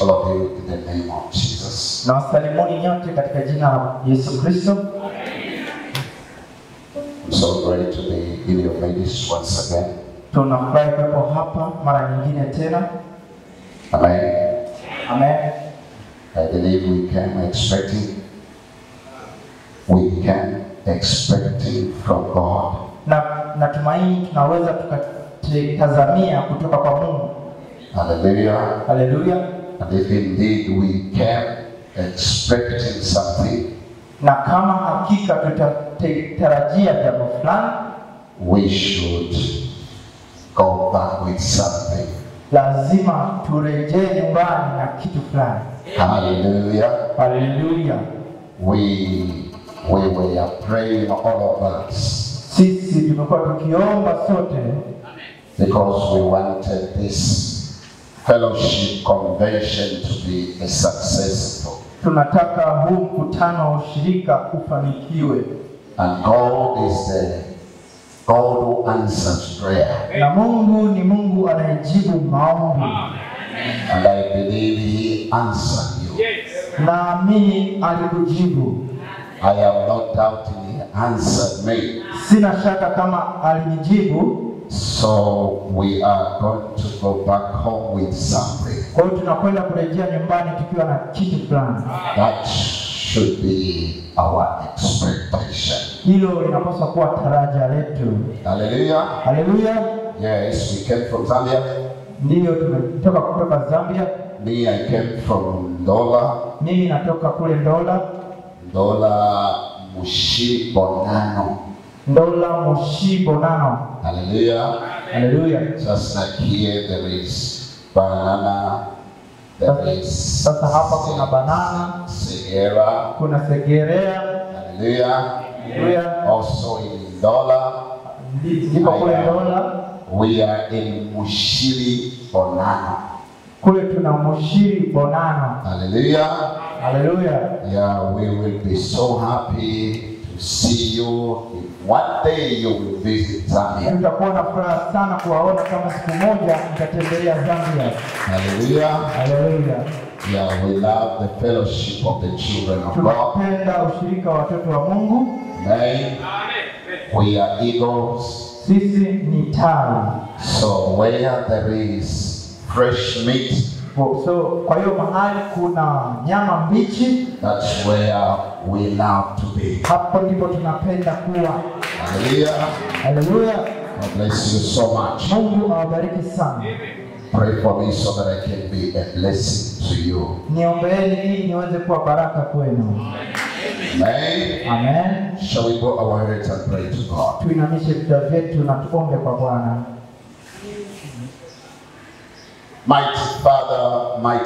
all of you in the name of Jesus. Na wasalimuni nyote katika jina la Yesu Kristo. I'm so glad to be in your midst once again. Tunafurahi kuwepo hapa mara nyingine tena. Amen. Amen. I believe we can expect it. We can expect it from God. Natumaini tunaweza tukatazamia kutoka kwa Mungu. Hallelujah. Hallelujah. And if indeed we can expect something, na kama hakika tutatarajia jambo fulani, we should go back with something. Lazima turejee nyumbani na kitu fulani. Hallelujah. Hallelujah. We were praying, all of us. Sisi tumekuwa tukiomba sote. Because we wanted this fellowship convention to be a successful. Tunataka huu mkutano wa ushirika ufanikiwe. And God is the God who answers prayer. Na Mungu ni Mungu anayejibu maombi. And I believe He answered you. Na mimi alikujibu. I am not doubting He answered me. Sina shaka kama alinijibu. So we are going to go back home with something. That should be our expectation. Hallelujah. Hallelujah. Yes, we came from Zambia. Me, I came from Ndola. Ndola Mushi Bonano. Ndola Moshi Bonano. Hallelujah. Hallelujah. Just like here there is banana, there is sasa hapa kuna banana, segera, kuna segerea. Hallelujah. Hallelujah. Also in Ndola, ndipo kule Ndola, we are in Mushiri Bonano. Kule tuna Mushiri Bonano. Hallelujah. Hallelujah. Yeah, we will be so happy to see you. One day you will visit Zambia. Hallelujah. Hallelujah. Yeah, we love the fellowship of the children of God. Amen. We are eagles. So where there is fresh meat, that's where we love to be. Hallelujah. Hallelujah. God bless you so much. Pray for me so that I can be a blessing to you. Amen. Amen. Shall we bow our heads and pray to God? Mighty Father, we want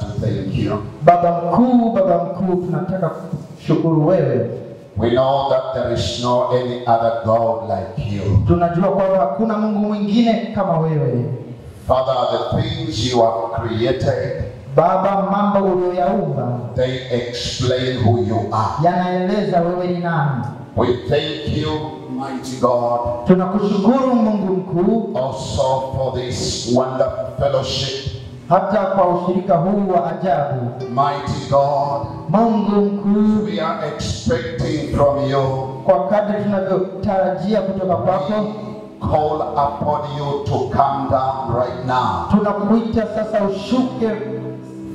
to thank you. Baba mkuu, tunataka kushukuru wewe. We know that there is no any other God like you. Tunajua kwamba hakuna Mungu mwingine kama wewe. Father, the things you have created, Baba, mambo uliyoyaumba, they explain who you are. Yanaeleza wewe ni nani. We thank you, mighty God, tunakushukuru Mungu mkuu, also for this wonderful fellowship, hata kwa ushirika huu wa ajabu. Mighty God, Mungu mkuu, we are expecting from you, kwa kadri tunavyotarajia kutoka kwako. Call upon you to come down right now. Tunakuita sasa ushuke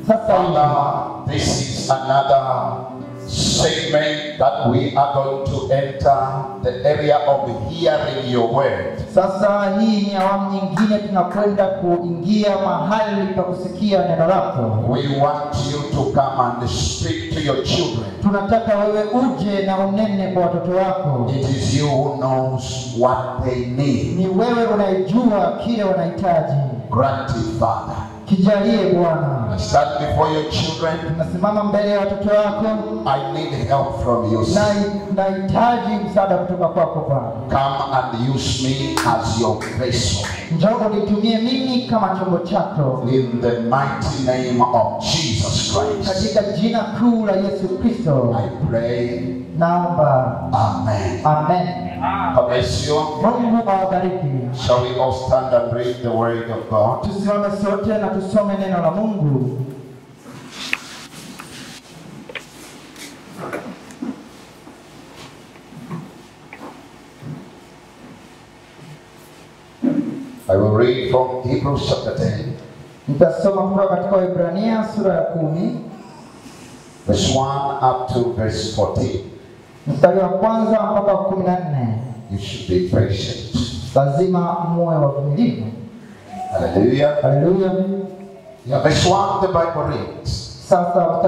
sasa. Father, this is another segment that we are going to enter the area of hearing your word. Sasa hii ni awamu nyingine tunakwenda kuingia mahali pa kusikia neno lako. We want you to come and speak to your children. Tunataka wewe uje na unene kwa watoto wako. It is you who knows what they need. Ni wewe unajua kile wanahitaji. Grant it, Father. Kijalie Bwana. Stand before your children. Nasimama mbele ya watoto wako. I need help from you. Nahitaji msaada kutoka kwako Bwana. Come and use me as your vessel. Njoo unitumie mimi kama chombo chako. In the mighty name of Jesus Christ. Katika jina kuu la Yesu Kristo. I pray. number. Amen. Amen. God bless you. Shall we all stand and read the word of God? I will read from Hebrews chapter 10. Verse 1 up to verse 14. You should be patient. Hallelujah. Hallelujah. Yeah, verse 1 the Bible reads. For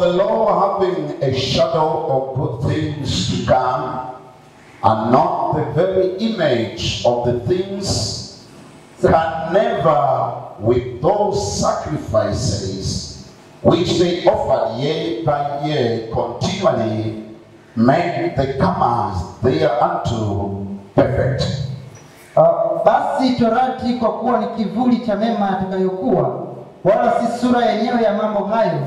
the law, having a shadow of good things to come, and not the very image of the things, can never with those sacrifices which they offered year by year continually make the comers thereunto perfect. Basi torati kwa kuwa ni kivuli cha mema atakayokuwa, wala si sura yenyewe ya mambo hayo,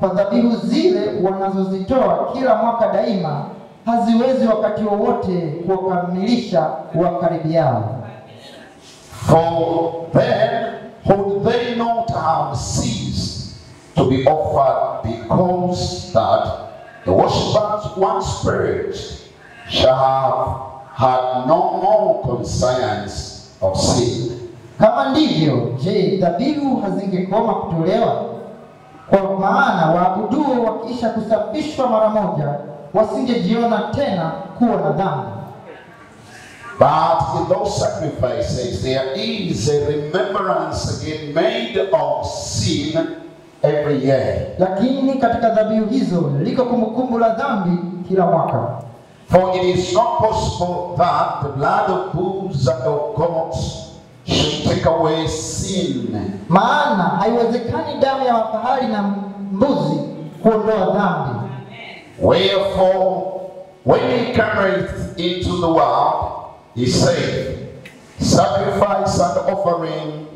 kwa dhabihu zile wanazozitoa kila mwaka daima haziwezi wakati wowote kuwakamilisha wakaribiao. For then would they not have ceased to be offered, because that the worshippers once purged shall have had no more conscience of sin. Kama ndivyo, je, dhabihu hazingekoma kutolewa? Kwa maana waabuduo wakiisha kusafishwa mara moja, wasingejiona tena kuwa na dhambi. But in those sacrifices there is a remembrance again made of sin every year. Lakini katika dhabihu hizo liko kumbukumbu la dhambi kila mwaka. For it is not possible that the blood of bulls and of goats should take away sin. Maana haiwezekani damu ya mafahali na mbuzi kuondoa dhambi. Wherefore, when he cometh into the world, he said, sacrifice and offering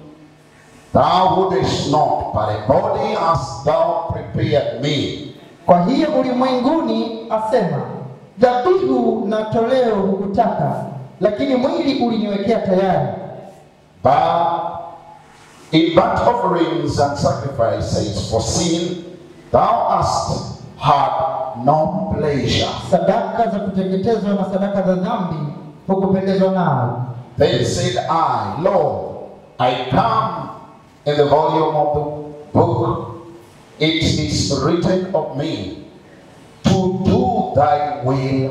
thou wouldest not, but a body hast thou prepared me. Kwa hiyo ulimwenguni asema, dhabihu na toleo hukutaka, lakini mwili uliniwekea tayari. But in burnt offerings and sacrifices for sin, thou hast had no pleasure. Then said I, Lord, I come in the volume of the book. It is written of me to do thy will,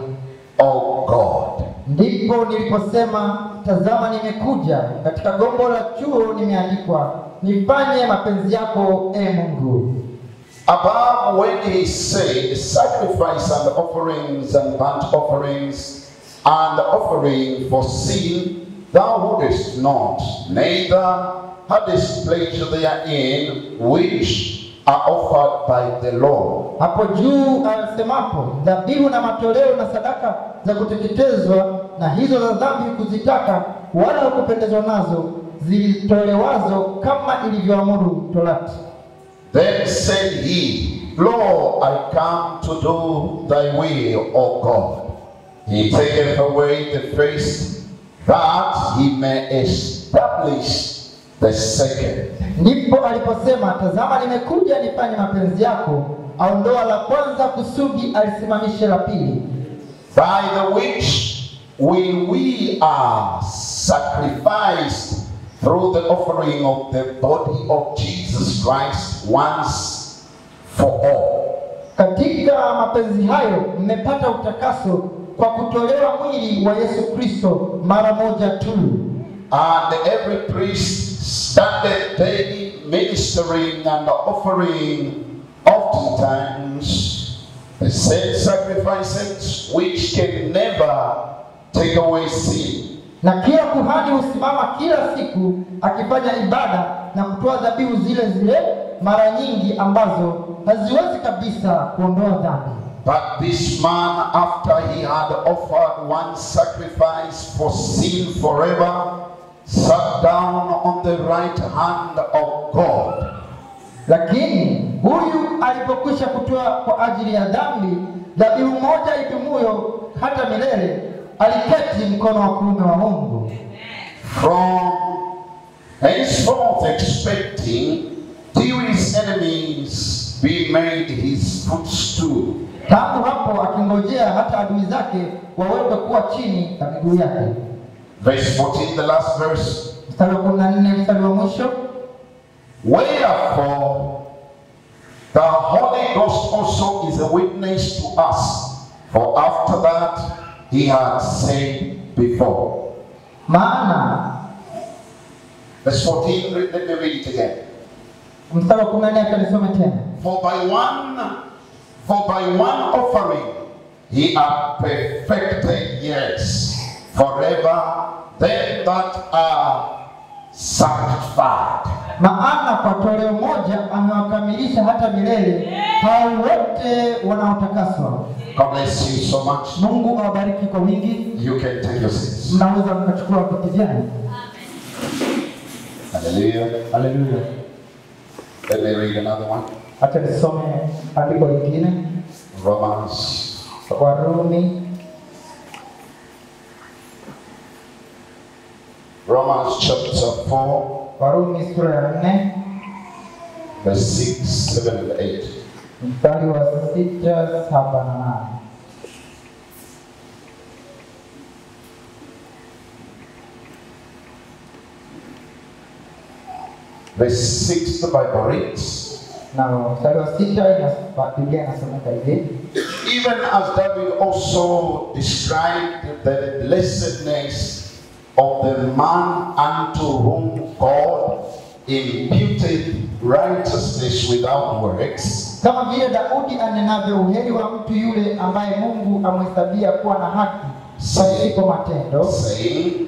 O God. Ndipo niliposema, tazama nimekuja, katika gombo la chuo nimeandikwa, nifanye mapenzi yako, e Mungu. Above, when he said, sacrifice and offerings and burnt offerings and offering for sin, thou wouldest not, neither hadest pleasure therein, which are offered by the law. Hapo juu alisemapo, dhabihu na matoleo na sadaka za kuteketezwa na hizo za dhambi kuzitaka wala hukupendezwa nazo, zilitolewazo kama ilivyoamuru torati. Then said he, Lord, I come to do thy will, O God. He taketh away the first, that he may establish the second. Ndipo aliposema, tazama nimekuja nifanye mapenzi yako, aondoa la kwanza kusudi alisimamishe la pili. By the which when we are sacrificed through the offering of the body of Jesus Christ once for all. Katika mapenzi hayo mmepata utakaso kwa kutolewa mwili wa Yesu Kristo mara moja tu. And every priest standeth daily ministering and offering oftentimes the same sacrifices which can never take away sin. Na kila kuhani usimama kila siku akifanya ibada na kutoa dhabihu zile zile mara nyingi ambazo haziwezi kabisa kuondoa dhambi. But this man, after he had offered one sacrifice for sin forever, sat down on the right hand of God. Lakini huyu alipokwisha kutoa kwa ajili ya dhambi dhabihu moja idumuyo hata milele, aliketi mkono wa kuume wa Mungu. From henceforth expecting till his enemies be made his footstool. Tangu hapo akingojea hata adui zake waweze kuwa chini ya miguu yake. Verse 14, the last verse. Mstari wa 14 mstari wa mwisho. Wherefore the Holy Ghost also is a witness to us, for after that he had said before. Maana. Verse 14, let me read it again. For by one offering he hath perfected, yes, forever them that are sanctified. Maana kwa toleo moja amewakamilisha hata milele hao wote wanaotakaswa. God bless you so much. Mungu awabariki kwa wingi. You can take your seats. Mnaweza mkachukua viti vyenu. Hallelujah. Hallelujah. Let me read another one. Acha nisome andiko lingine. Romans. Warumi. Romans chapter 4. Warumi sura ya 4. Verse 6, 7 and 8. Mstari wa 6, 7 na 8. Verse 6, the Bible reads, even as David also described the blessedness of the man unto whom God imputed righteousness without works. Kama vile Daudi anenavyo uheri wa mtu yule ambaye Mungu amhesabia kuwa na haki pasipo matendo,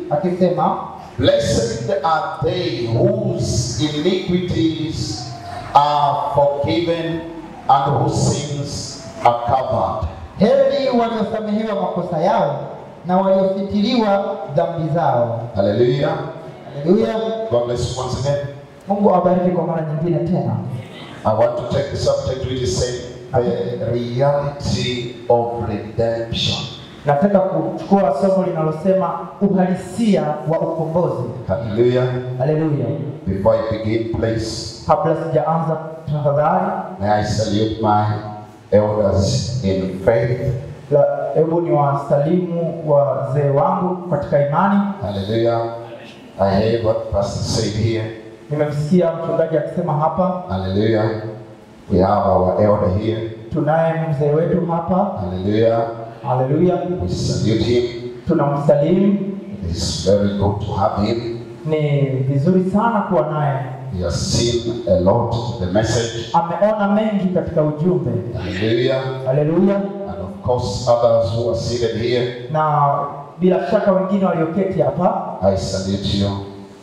akisema, blessed are they whose iniquities are forgiven and whose sins are covered. Heri waliosamehewa makosa yao na waliositiriwa dhambi zao. Hallelujah. Hallelujah. God bless you once again. Mungu awabariki kwa mara nyingine tena. I want to take the subject which is said the reality of redemption. Nataka kuchukua somo linalosema uhalisia wa ukombozi. Hallelujah. Hallelujah. Before I begin, please. Kabla sijaanza tafadhali. May I salute my elders in faith. Hebu niwasalimu wazee wangu katika imani. Hallelujah. I hear what Pastor said here. Nimemsikia mchungaji akisema hapa. Hallelujah. We have our elder here. Tunaye mzee wetu hapa. Hallelujah. Hallelujah. We salute him. Tunamsalimu. It is very good to have him. Ni vizuri sana kuwa naye. He has seen a lot of the message. Ameona mengi katika ujumbe. Hallelujah. Hallelujah. And of course others who are seated here. Na bila shaka wengine walioketi hapa. I salute you.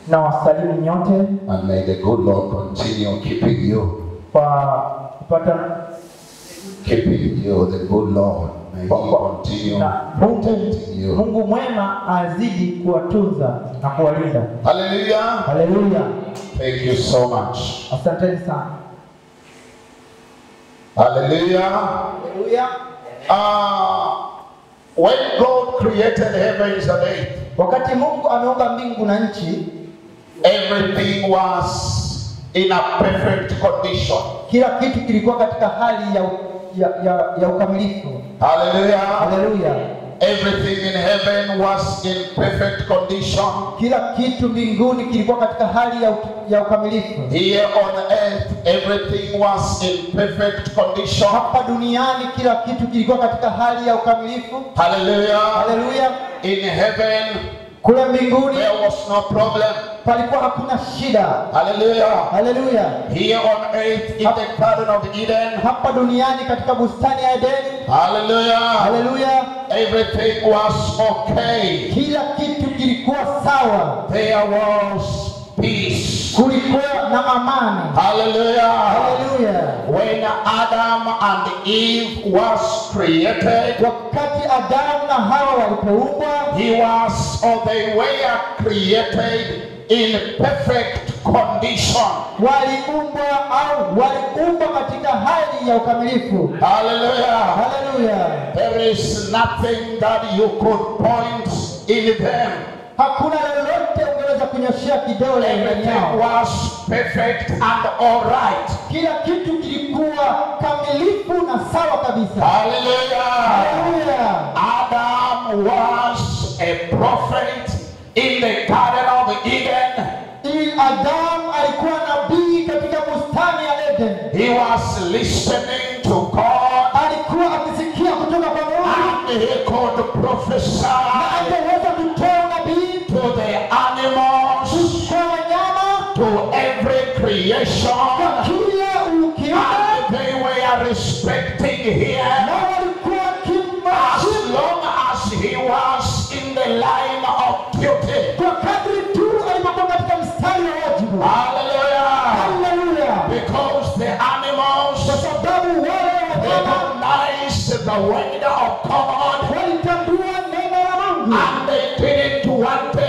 Na wasalimu nyote. And may the good Lord continue keeping you. Keeping you, the good Lord. May continue protecting you. Mungu mwema azidi kuwatunza na kuwalinda. Hallelujah. Hallelujah. Thank you so much. Asante sana. Hallelujah. Hallelujah. When God created heavens and earth, wakati Mungu ameumba mbingu na nchi, everything was in a perfect condition. Kila kitu kilikuwa katika hali ya ukamilifu. Hallelujah. Hallelujah. Everything in heaven was in perfect condition. Kila kitu mbinguni kilikuwa katika hali ya ukamilifu. Here on earth everything was in perfect condition. Hapa duniani kila kitu kilikuwa katika hali ya ukamilifu. Hallelujah. Hallelujah. In heaven, kule mbinguni, there was no problem. Palikuwa hakuna shida. Hallelujah. Hallelujah. Here on earth in the garden of Eden, hapa duniani katika bustani ya Eden. Hallelujah. Hallelujah. Everything was okay. Kila kitu kilikuwa sawa. There was peace. Kulikuwa na amani. Hallelujah. Hallelujah. When Adam and Eve was created, wakati Adam na Hawa walipoumbwa, he was or they were created in perfect condition. Waliumbwa au waliumbwa katika hali ya ukamilifu. Hallelujah. Hallelujah. There is nothing that you could point in them. Hakuna lolote ungeweza kunyoshia kidole ndani yao. It was perfect and all right. Kila kitu kilikuwa kamilifu na sawa kabisa. Hallelujah. Hallelujah. Adam was a prophet in the Garden of Eden. Adam alikuwa nabii katika bustani ya Eden. He was listening to God. Alikuwa akisikia kutoka kwa Mungu. And he could prophesy. Na angeweza kutoa nabii to the animals, to every creation. And they were respecting him. As long as he was in the line of duty. Hallelujah. Hallelujah. Because the animals, they recognize the word of God, and they didn't want to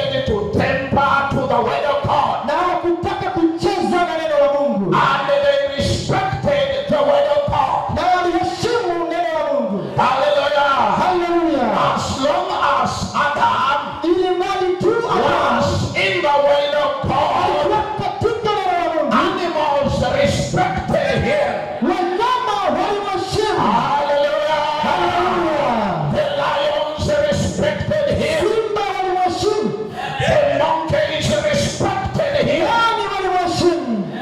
temper to the word of God, and they respected the word of God. Hallelujah. Hallelujah. As long as Adam was in the word of God, respected him. Hallelujah. Hallelujah. The lions respected him. The monkeys respected him. Hallelujah.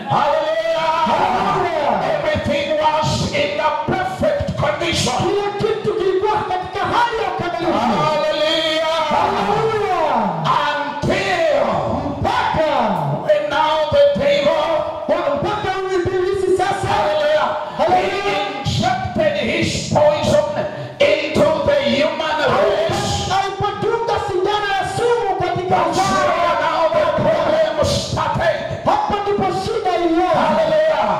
Hallelujah. Everything was in a perfect condition. Hallelujah. Hallelujah. Until and now the devil, he injected his poison into the human race. That's where now the problem started. Hallelujah.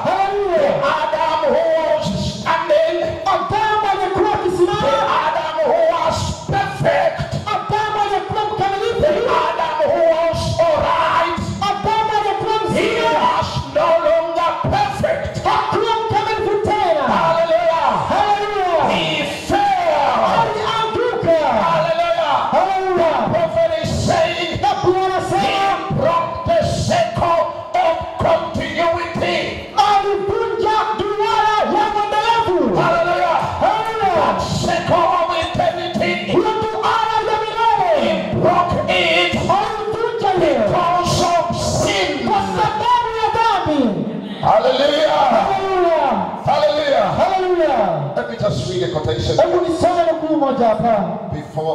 Hallelujah. Adam who was standing, the Adam who was perfect, the Adam who was alright, he was no longer perfect. Hallelujah. Hallelujah. He fell. Hallelujah. Hallelujah. The prophet is saying that he broke the circle of continuity. Hallelujah. That circle of eternity, he broke it because of sin. Hallelujah. Hallelujah. Let me just read a quotation before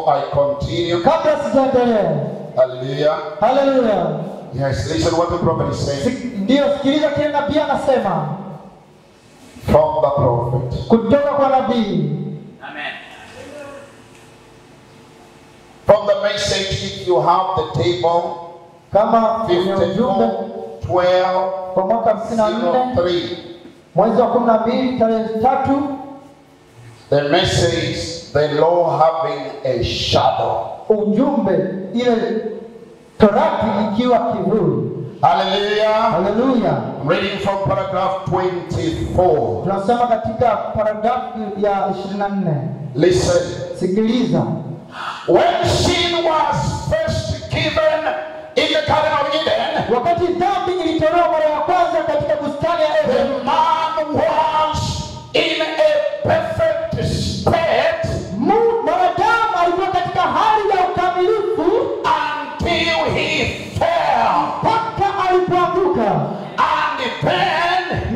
I continue. Hallelujah. Hallelujah. Yes, listen what the prophet is saying. From the prophet. Amen. From the message, if you have the table, 54:12:03. The message, the law having a shadow. Hallelujah. Hallelujah. I'm reading from paragraph 24. Listen. When sin was first given in the Garden of Eden, the man was in a perfect state until he fell. And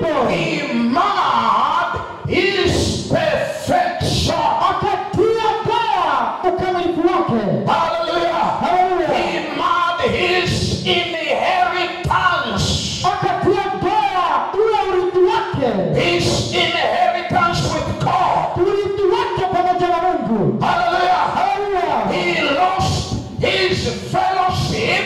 then he marred his perfection. Hallelujah. He marred his inheritance. His inheritance with God. Hallelujah. He lost his fellowship.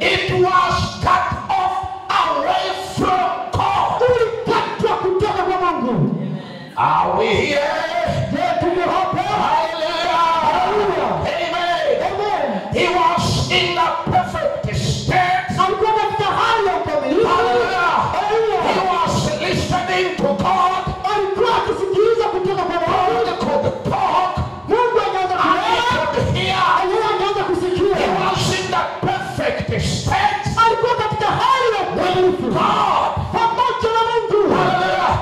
It was cut off away from God. Are we here? He was alikuwa anaanza kusikia. He was in the perfect state. Alikuwa katika hali ya ukamilifu. God, pamoja na Mungu.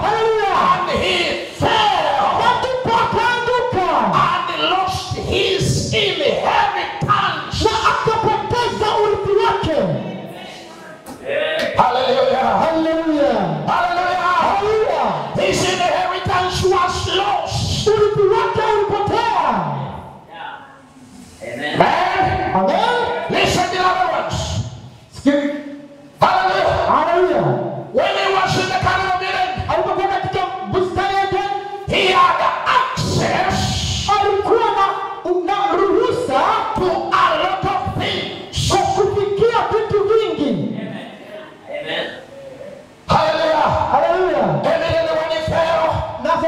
Haleluya. And he fell. Akaanguka. And lost his inheritance. Na akapoteza urithi wake. Haleluya. Haleluya. Haleluya. His inheritance was lost. Urithi wake ulipotea. Amen. Amen. Listen, beloved ones. Hallelujah. Hallelujah. When he was in the Garden of Eden, he had access to a lot of things. Amen. Amen. Hallelujah. Hallelujah. And then when he fell, God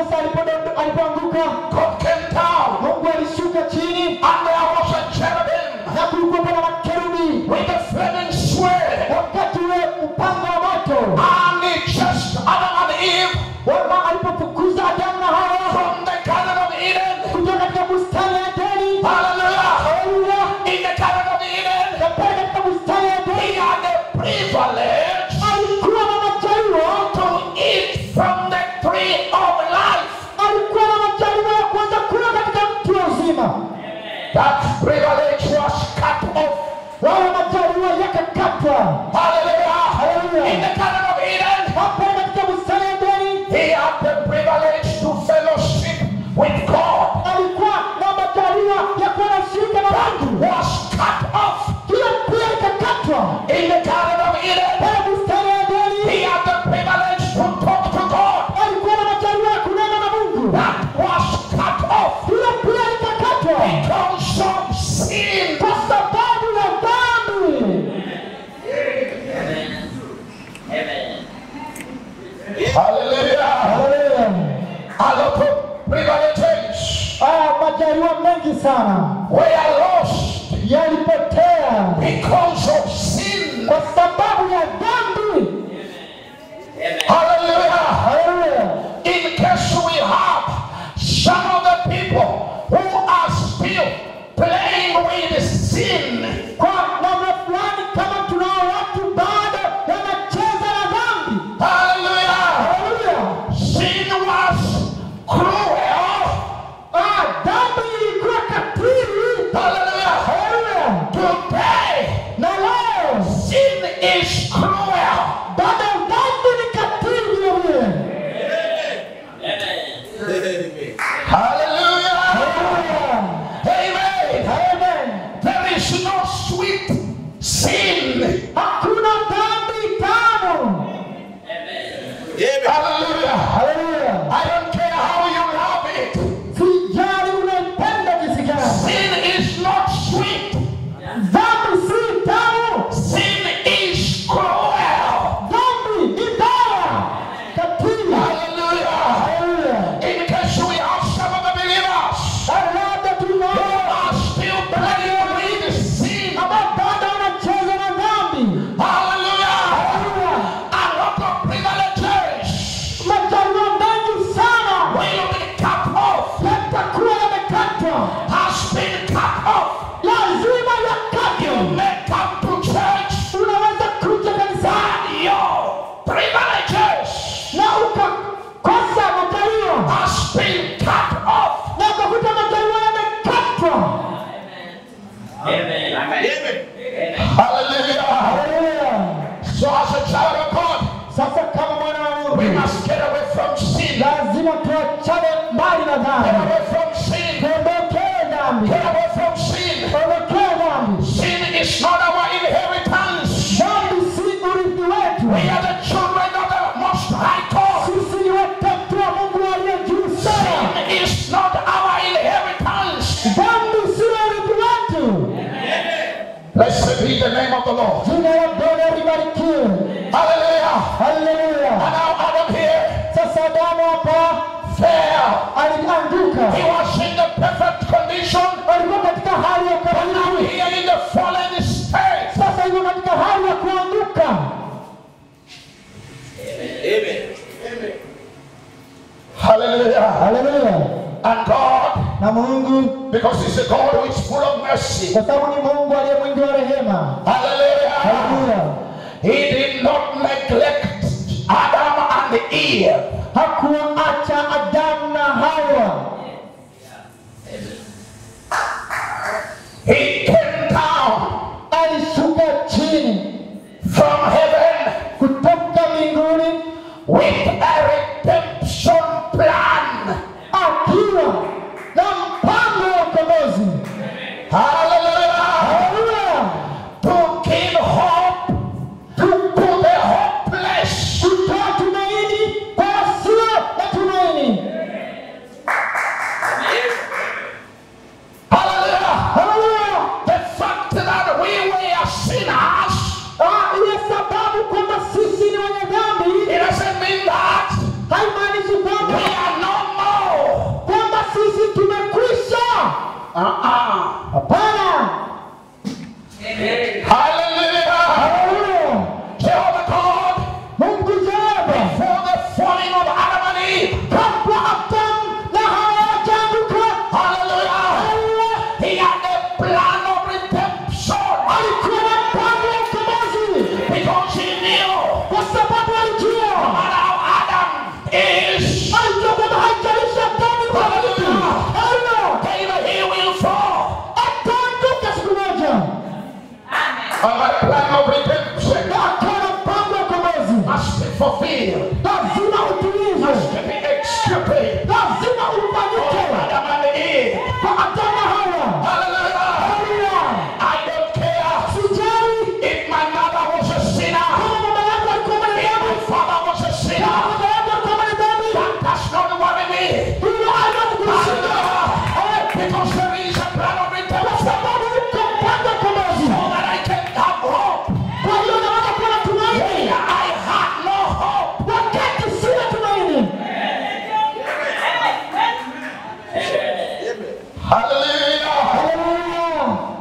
came down. And there was a cherubim with a flaming sword. And he chased Adam and Eve from the Garden of Eden. Hallelujah. In the Garden of Eden, he had the privilege to eat from the tree of life. That privilege was cut off. Hallelujah. In the Garden of Eden, he had the privilege to fellowship with God. That was cut off. In the Garden of Eden, he had the privilege to talk to God. That was cut off. Because of sin. Amen. Amen. Hallelujah. Hallelujah. A lot of privileges. Majaliwa mengi sana. We are lost. Yalipotea. Because of sin. Kwa sababu ya dhambi. Hallelujah. Hallelujah. In case we have some of the people who are still playing with sin. Hallelujah. Sin was cruel. Hallelujah. Today, sin is cruel. Hallelujah. Sin. Hallelujah. Hallelujah. I don't care how you love it. Sin is not sweet. Yeah. Sin is cruel. Hallelujah. Hallelujah. In case we have some of the believers who are still playing. The name of the Lord. Hallelujah. Hallelujah. And now Adam here fell. He was in the perfect condition. But now here in the fallen state. Amen. Amen. Hallelujah. Hallelujah. And God, because He is a God who is full of mercy. Hallelujah. He did not neglect Adam and Eve. He came down from heaven with a redemption plan. Hallelujah. To give hope to the hopeless. Hallelujah. The fact that we were sinners, it doesn't mean that we are no more. Hallelujah. Jehovah God, before the falling of Adam and Eve, hallelujah, he had a plan of redemption, because he knew no matter how Adam is, fulfilled. Must be extirpated. Adam and Eve. Hallelujah. I don't care if my mother was a sinner, if my father was a sinner, that does not worry me. Hallelujah. Because there is a plan of redemption, so that I can have hope. Hallelujah.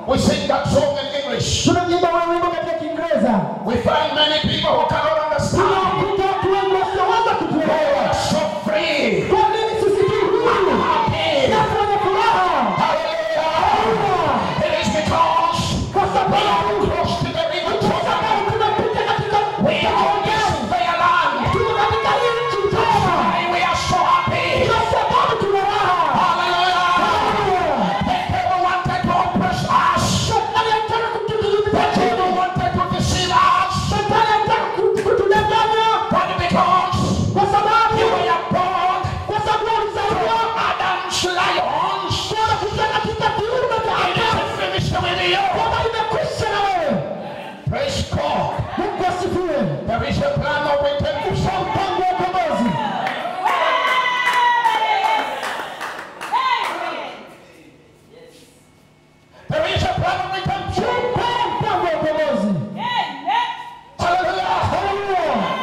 We sing that song in English. We find many people who cannot understand. They are so free. Happy. Hallelujah. It is because we are close to the river Jordan. We are in this fair land. That's why we are so happy. There is a plan of redemption. There is a plan of redemption. Hallelujah.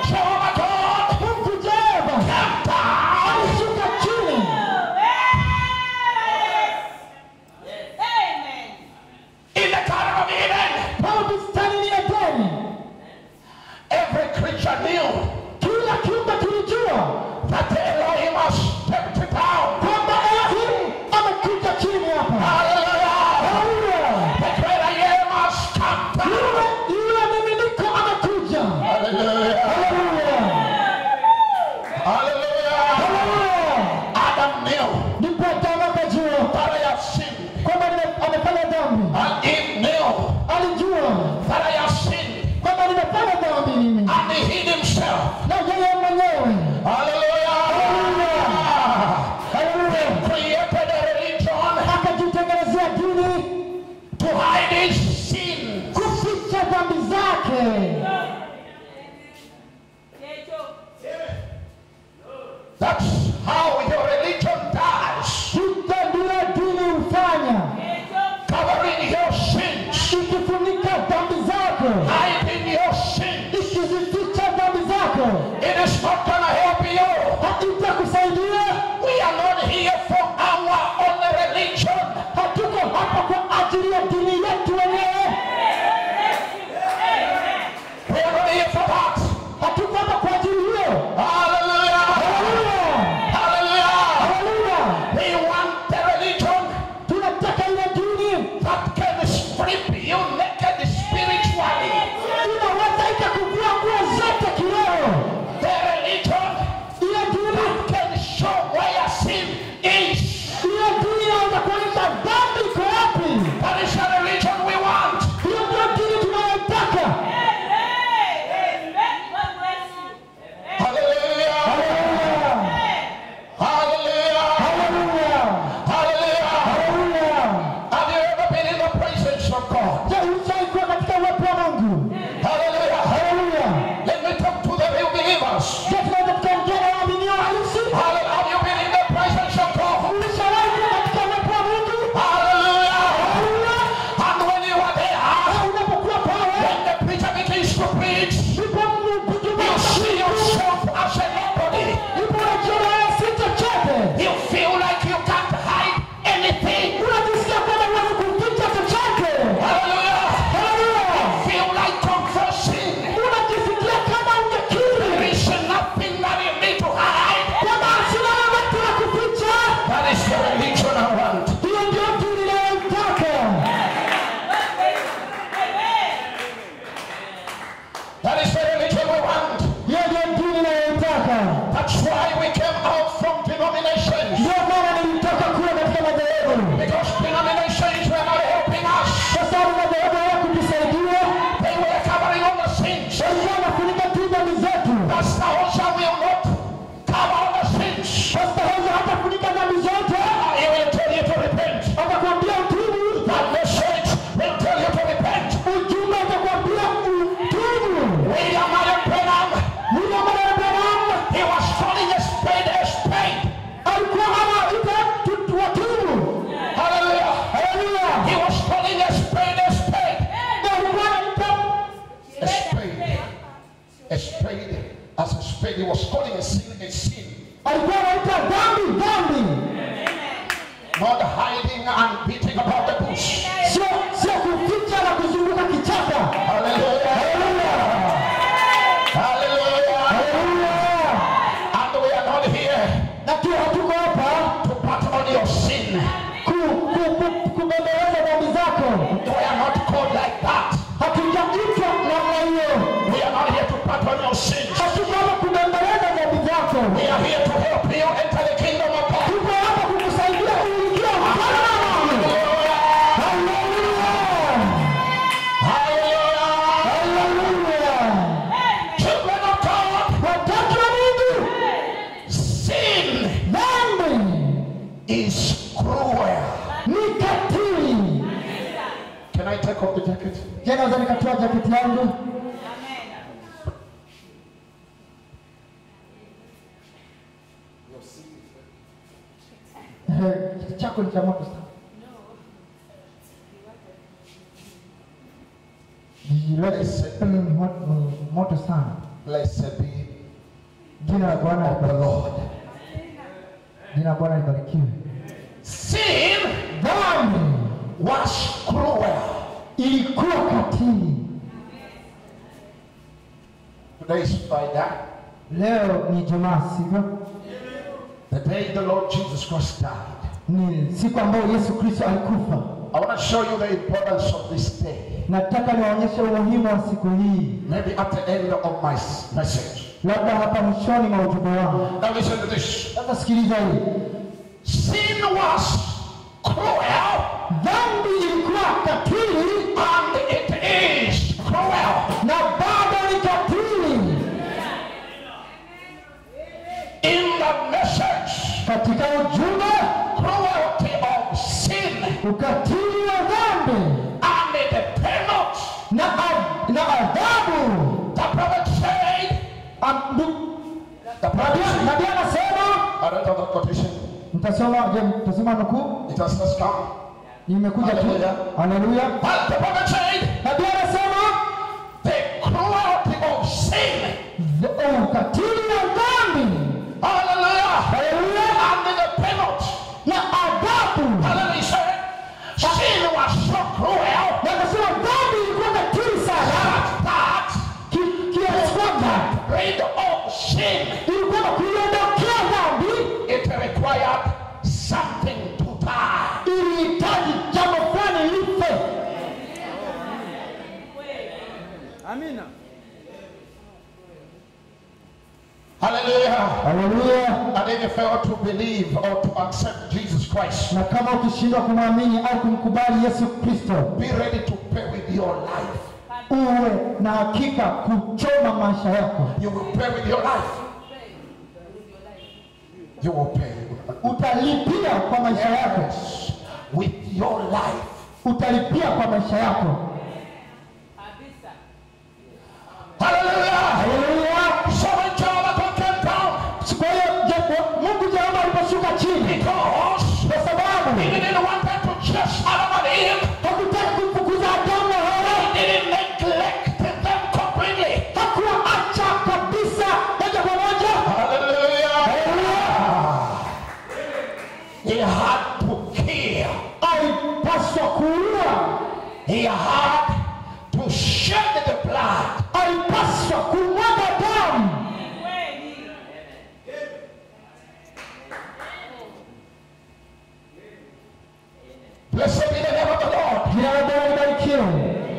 Jehovah God. In the Garden of Eden, every creature knew that Elohim has stepped down. Hallelujah. The great I am has come down. Hallelujah. Hallelujah. Adam knew that I have sinned, and Eve knew that I have sinned, and he hid himself. Hallelujah. Hallelujah. They created a religion to hide his sins. That's how your religion dies. Covering your sins. Hiding your sins. It is kubembeleza dhambi zako. We are not called like that. Hatujaitwa namna hiyo. We are not here to pardon your sins. Hatujaitwa kubembeleza dhambi zako. We are here to help you enter the kingdom of God. Tuko hapa kukusaidia kuingia ufalme wa Mungu. Hallelujah. Hallelujah. Hallelujah. Children of God, watoto wa Mungu. Sin, dhambi is take off the jacket. Jana nikatoa jacket yangu. Amen. Your sin. Chako ni chama kusta. No. Blessed be jina Bwana the Lord. Jina Bwana libarikiwe. Sin, dhambi was cruel. Ilikuwa katili. Today is Friday. Leo ni Jumaa sivyo? The day the Lord Jesus Christ died. Ni siku ambayo Yesu Kristo alikufa. I want to show you the importance of this day. Nataka niwaonyeshe umuhimu wa siku hii. Maybe at the end of my message. Labda hapa mwishoni mwa ujumbe wangu. Now listen to this. Sasa sikiliza hii. Sin was cruel. Dhambi ilikuwa katili. And it is cruel. Now, Bible is a thing. In the message, cruelty of sin. And the penalty. The prophet said, the prophet said, I don't know the quotation. It has just come. Hallelujah. But the prophet said, the cruelty of sin. Hallelujah. Hallelujah. Under the penalty. Hallelujah. He said, sin was so cruel. That rid of sin. It required something to die. Amina. Hallelujah. Hallelujah. And if you fail to believe or to accept Jesus Christ, be ready to pay with your life. You will pay with your life. You will pay with your life. Hallelujah. Hallelujah. So when Jehovah came down, because he didn't want them to just out of him. He didn't neglect them completely. Hallelujah. Hallelujah. He had to kill. He had to shed the blood. Blessed be the name of the Lord.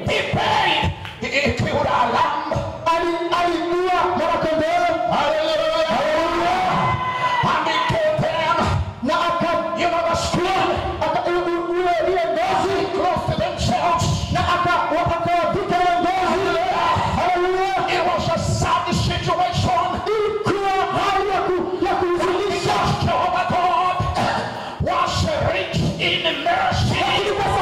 He paid. He killed a lamb. Hallelujah. Hallelujah. And he killed them. You know the squad. He clothed themselves. Hallelujah. It was a sad situation. Because Jehovah God was rich in mercy. Hallelujah.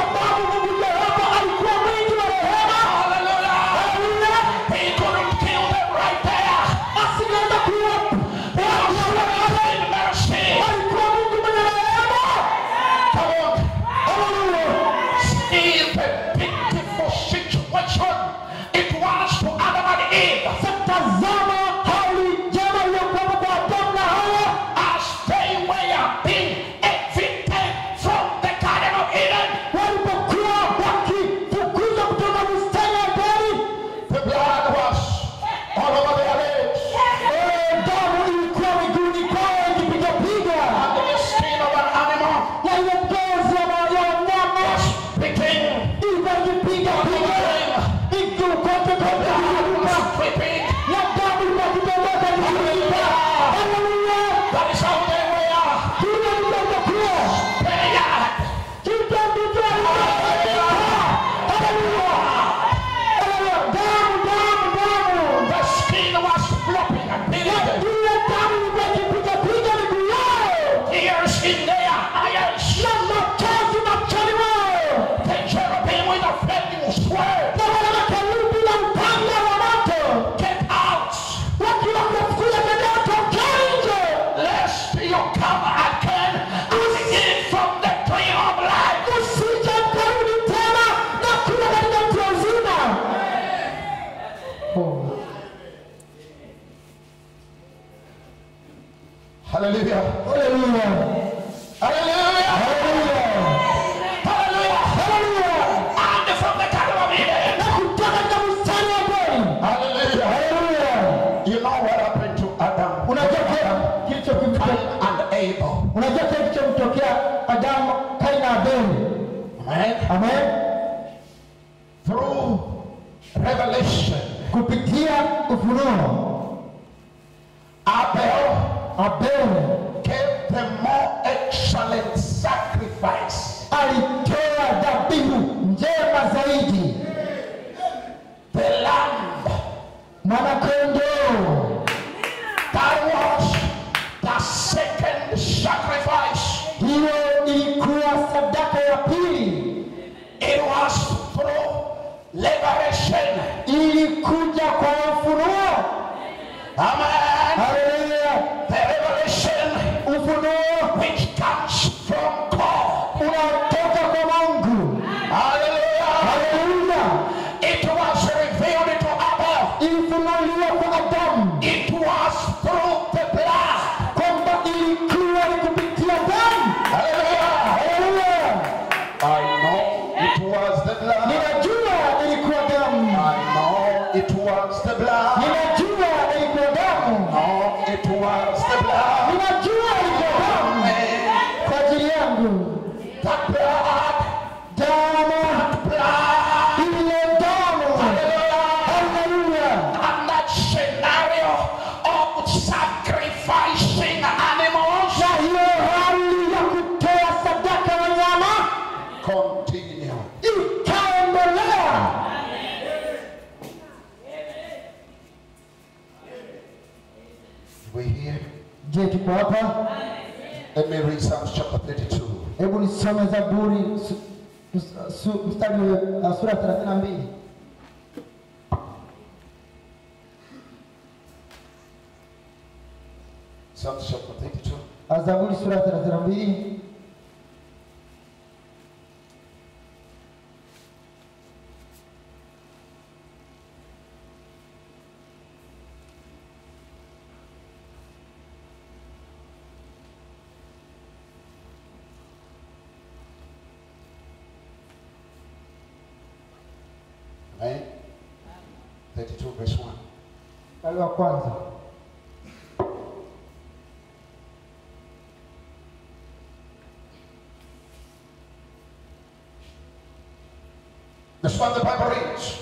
That's what the Bible reads.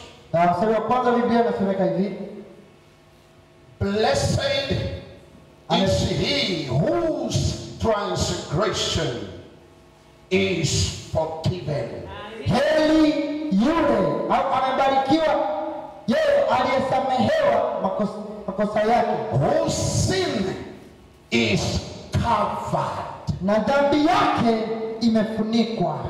Blessed is he whose transgression is forgiven. Heri yule au amebarikiwa yeye aliyesamehewa makosa yake. Whose sin is covered. Na dhambi yake imefunikwa.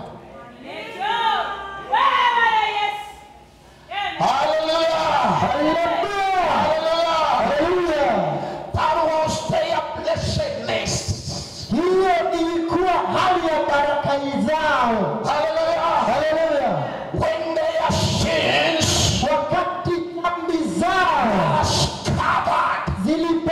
In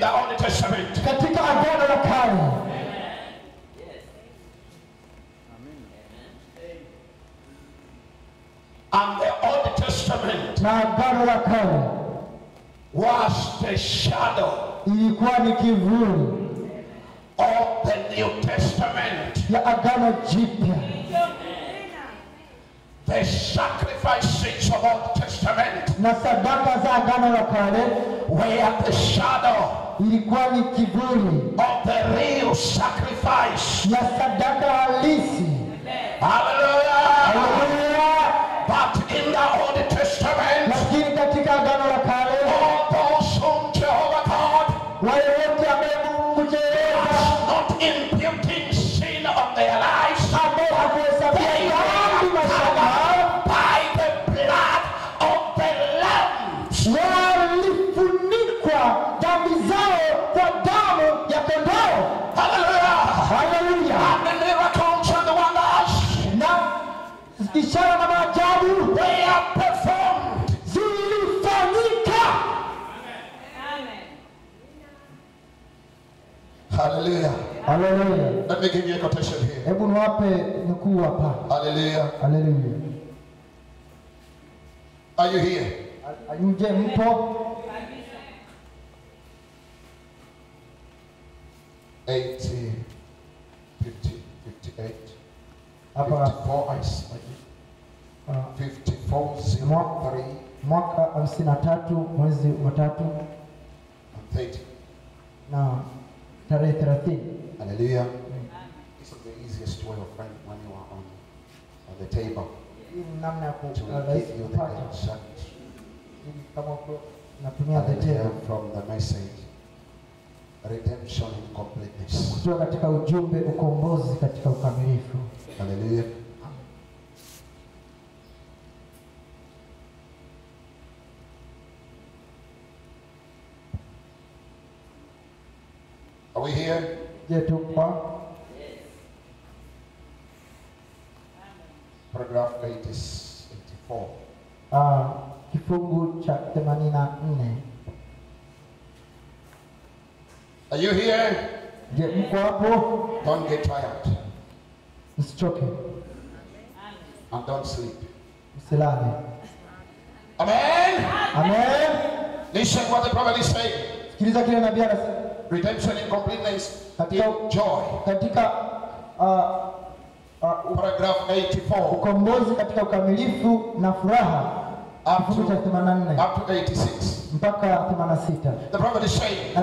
the auditorium. Testament. Katika agano la kale. And the Old Testament was the shadow of the New Testament. The sacrifices of Old Testament were the shadow of the real sacrifice. Hallelujah! Hallelujah! But in the Old Testament, all those whom Jehovah God has not imputed sin on their lives, ishara na maajabu they are performed zilifanyika. Amen. Hallelujah. Hallelujah. Let me give you a quotation here. Hebu niwape nukuu hapa. Hallelujah. Hallelujah. Are you here? Are you there? Mpo? 54 03 mwaka 53 mwezi wa 3 na tarehe 30. Hallelujah. This is the easiest way of finding when you are on the table. Namna ya kupata kama natumia the table from the message redemption in completeness. Kutoka katika ujumbe ukombozi katika ukamilifu. Hallelujah. Are we here? Yes. Paragraph 84. Kifungu cha 84. Are you here? Yes. Don't get tired. It's choking. And don't sleep. Amen. Amen. Listen what the prophet is saying. Redemption in completeness, in joy. Paragraph 84. Ukombozi katika ukamilifu na furaha. Up to 86. Mpaka 86. The prophet is saying,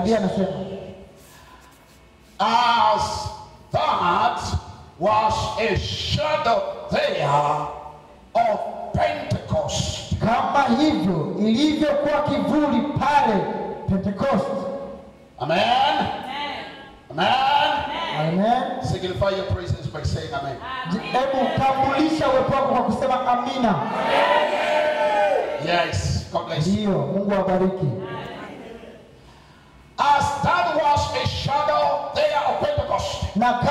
as that was a shadow there of Pentecost. Kama hivyo ilivyokuwa kivuli pale Pentecost. Amen. Amen. Amen. Amen. Signify your praises by saying amen. Yes. God bless you. As that was a shadow there of Pentecost. Look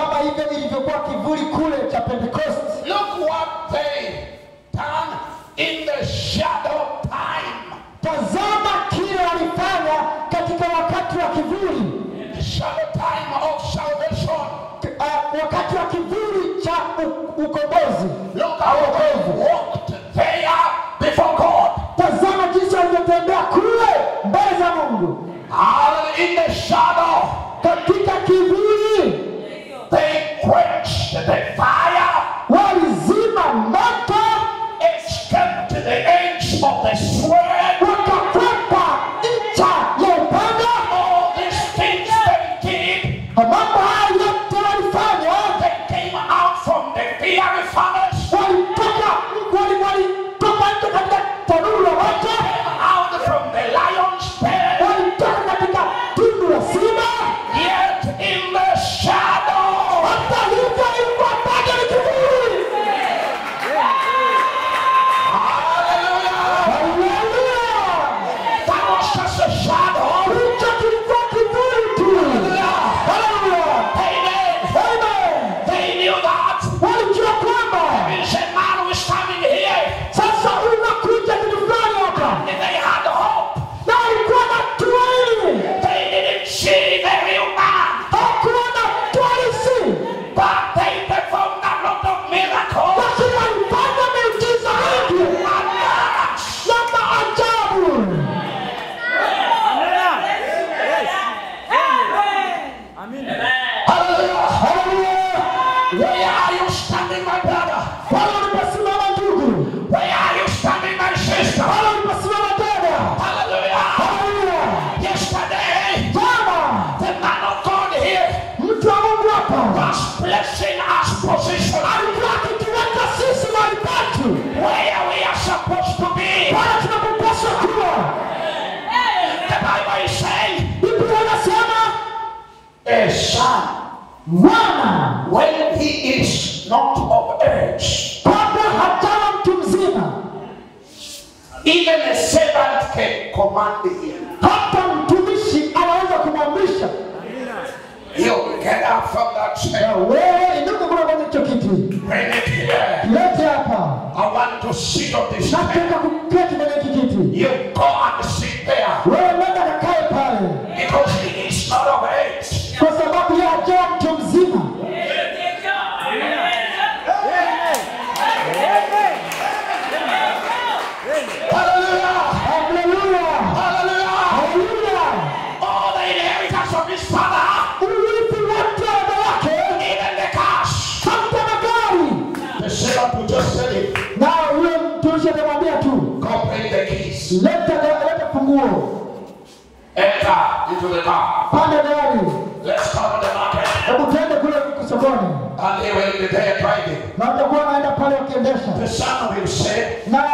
what they done in the shadow time. The shadow time of salvation. Look how they walked there before God. And in the shadow, they quenched the fire. Escaped the edge of the sword. Yet in the son when he is not of age. Even a servant can command him. You get up from that chair. Bring it here. I want to sit on this chair. You go and sit there. Because he is not of age. Enter into the car. Let's go to the market. And they will be there driving. The son will say, no, I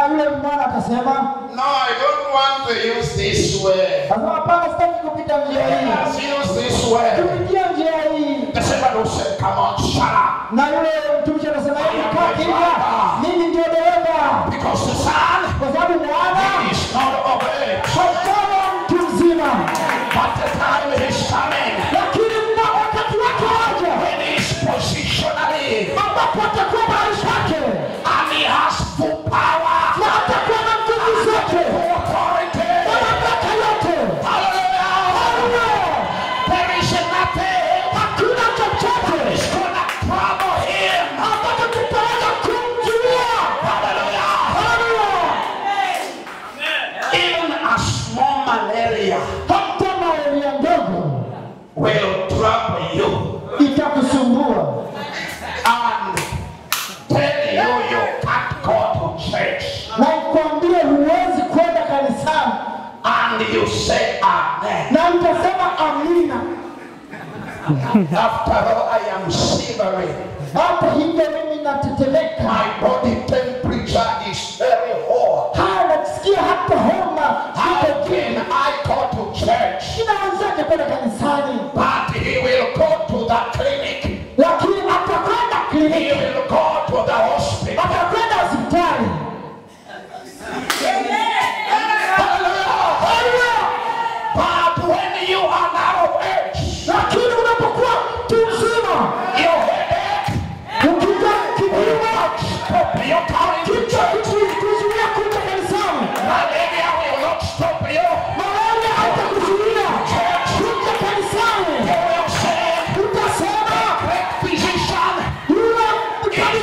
don't want to use this way. Let us use this way. The servant will say, come on, shut up. Because the son is not of age. But the time is coming when he's positionally and he has full power and authority. Hallelujah! There is nothing that is going to trouble him. Hallelujah! Even a small malaria will trouble you and tell you you can't go to church, and you say amen. After all, I am shivering. My body temperature is very hot. How can I go to church? But he will go to the clinic. He will go to the hospital. But when you are out of age, your headache, you not stop. Your malaria will not stop you. There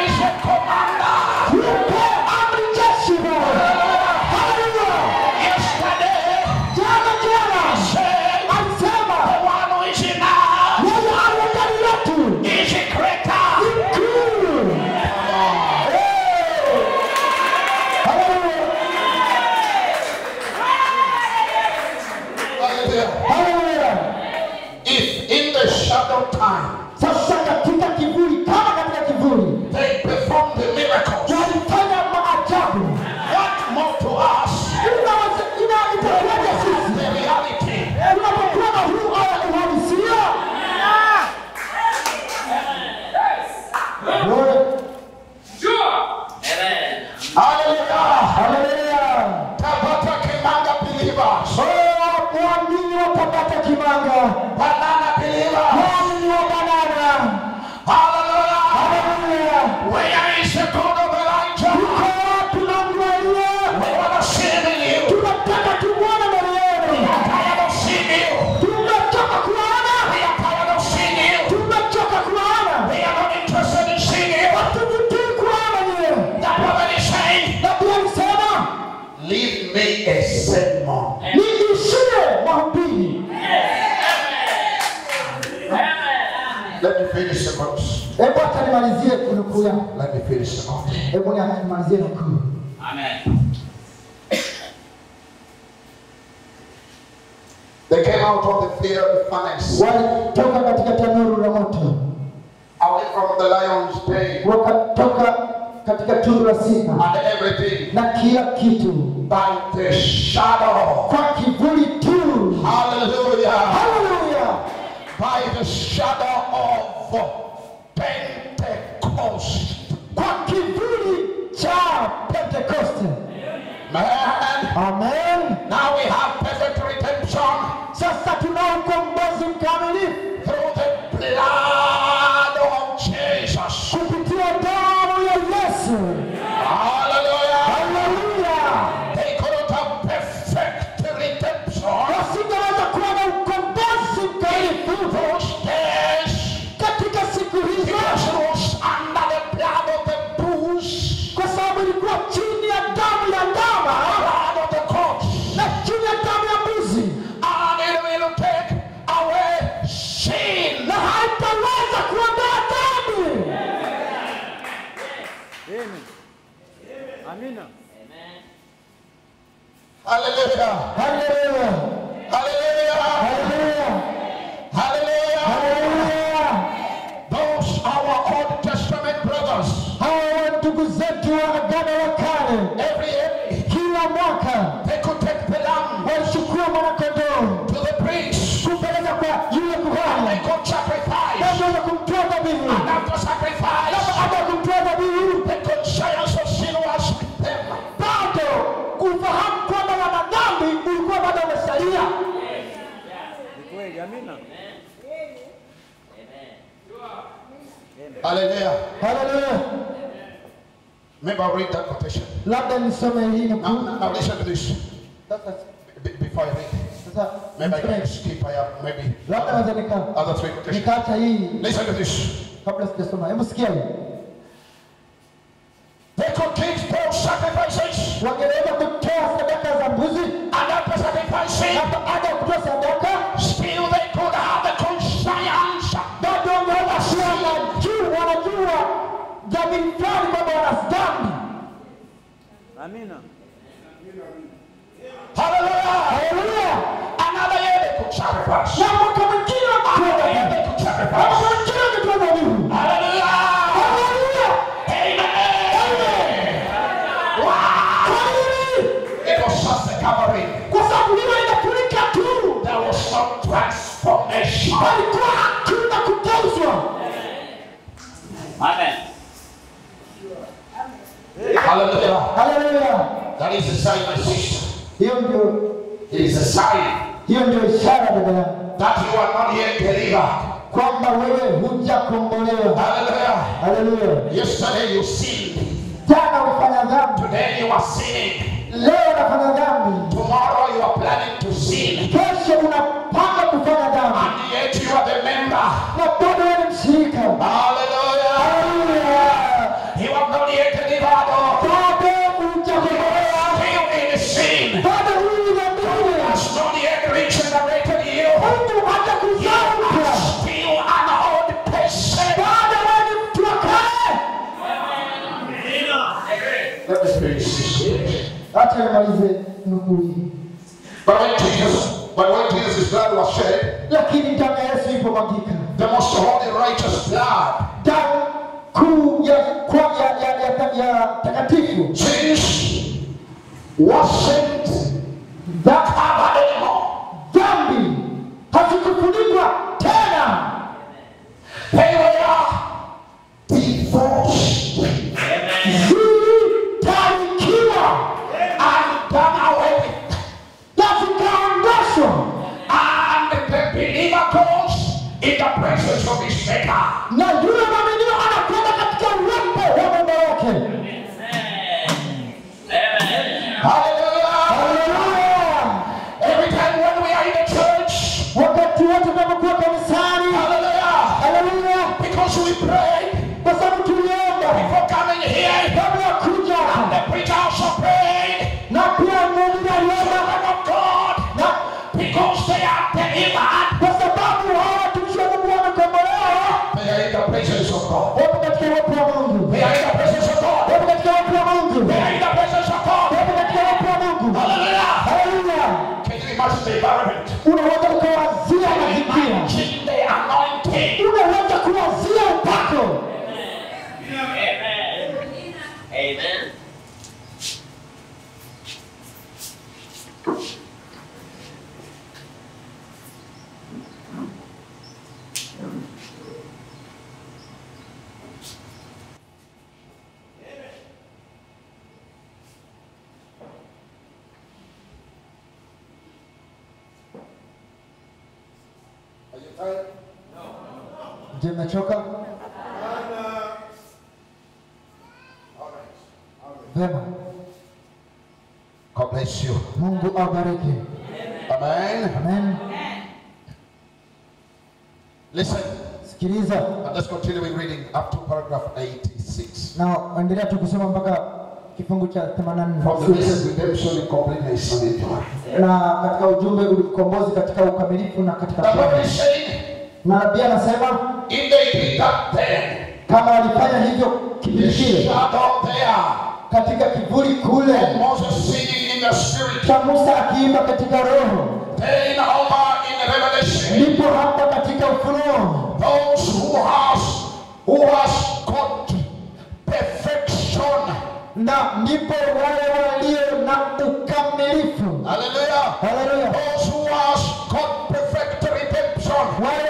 is a commander. hata kimanga. Banana believer. Hallelujah, banana. Hallelujah. Hallelujah. Where is the God of Elijah? We want to see you. We are tired of seeing you. We are tired of seeing you. We are not interested in seeing you. The prophet is saying, leave me a sermon. Let me finish the verse. Let me finish the verse. Amen. They came out of the fear of the furnace. Away from the lion's den. And everything by the shadow. Hallelujah. Hallelujah. By the shadow of Pentecost. Amen. Amen. Now we have perfect redemption through the blood of Jesus. Hallelujah. Hallelujah. Hallelujah. Hallelujah. Hallelujah. Hallelujah. Those our Old Testament brothers. Every year they could take the lamb to the priest. And they could sacrifice. And after sacrifice, the conscience of sin was with them. Amen. Hallelujah. Hallelujah. Maybe I'll read that quotation. Now listen to this. Before I read it. Maybe I can skip. I have maybe other three quotations. Listen to this. They could give both sacrifices. And after sacrificing, still they could have the conscience. They don't know what Amen. Hallelujah. Another year they could sacrifice. Another year they could sacrifice. Hallelujah. Transformation. Amen. Hallelujah. Hallelujah. That is the sign, my sister. It is a sign that you are not yet delivered. Hallelujah. Yesterday you sinned. Today you are sinning. Tomorrow you are planning to sin. And yet you are the member. Hallelujah. Hallelujah. You have not yet delivered. You are still in sin. You have not yet regenerated you. You are still an old person. Let us pray. But when Jesus' blood was shed, the most holy righteous blood, sins wasn't covered anymore. They were divorced. Done away with. That's the foundation. And in the presence of his maker. Na yule mwaminio anakwenda katika uwepo wa Mungu wake. Amen. Hallelujah. Every time when we are in the church, wakati wote tunapokuwa kanisani. Hallelujah. Hallelujah. Because we pray. Kwa sababu tuliomba. Before coming here, kabla ya kuja hapa. The preacher also prayed. Na pia Mungu aliomba. Because they are delivered. Presence of God. They are in the presence of God. They are in the presence of God. Hallelujah. Hallelujah. Can you imagine the environment? Imagine the anointing. Amen. Amen. Amen. Je mmechoka? Vema. God bless you. Mungu awabariki. Amen. Amen. Listen. Sikiliza. And let's continue reading up to paragraph 86. Now, endelea tukisoma mpaka kifungu cha 84. From this redemption in completeness in it. Na katika ujumbe ulikombozi katika ukamilifu na katika na Biblia nasema in the kitabu kama alifanya hivyo kipindi kile katika kivuli kule Moses singing in the spirit Musa akiimba katika roho then over in revelation ndipo hapa katika ufunuo those who has got perfection na ndipo wale walio na ukamilifu. Hallelujah. Hallelujah. Those who has got perfect redemption wale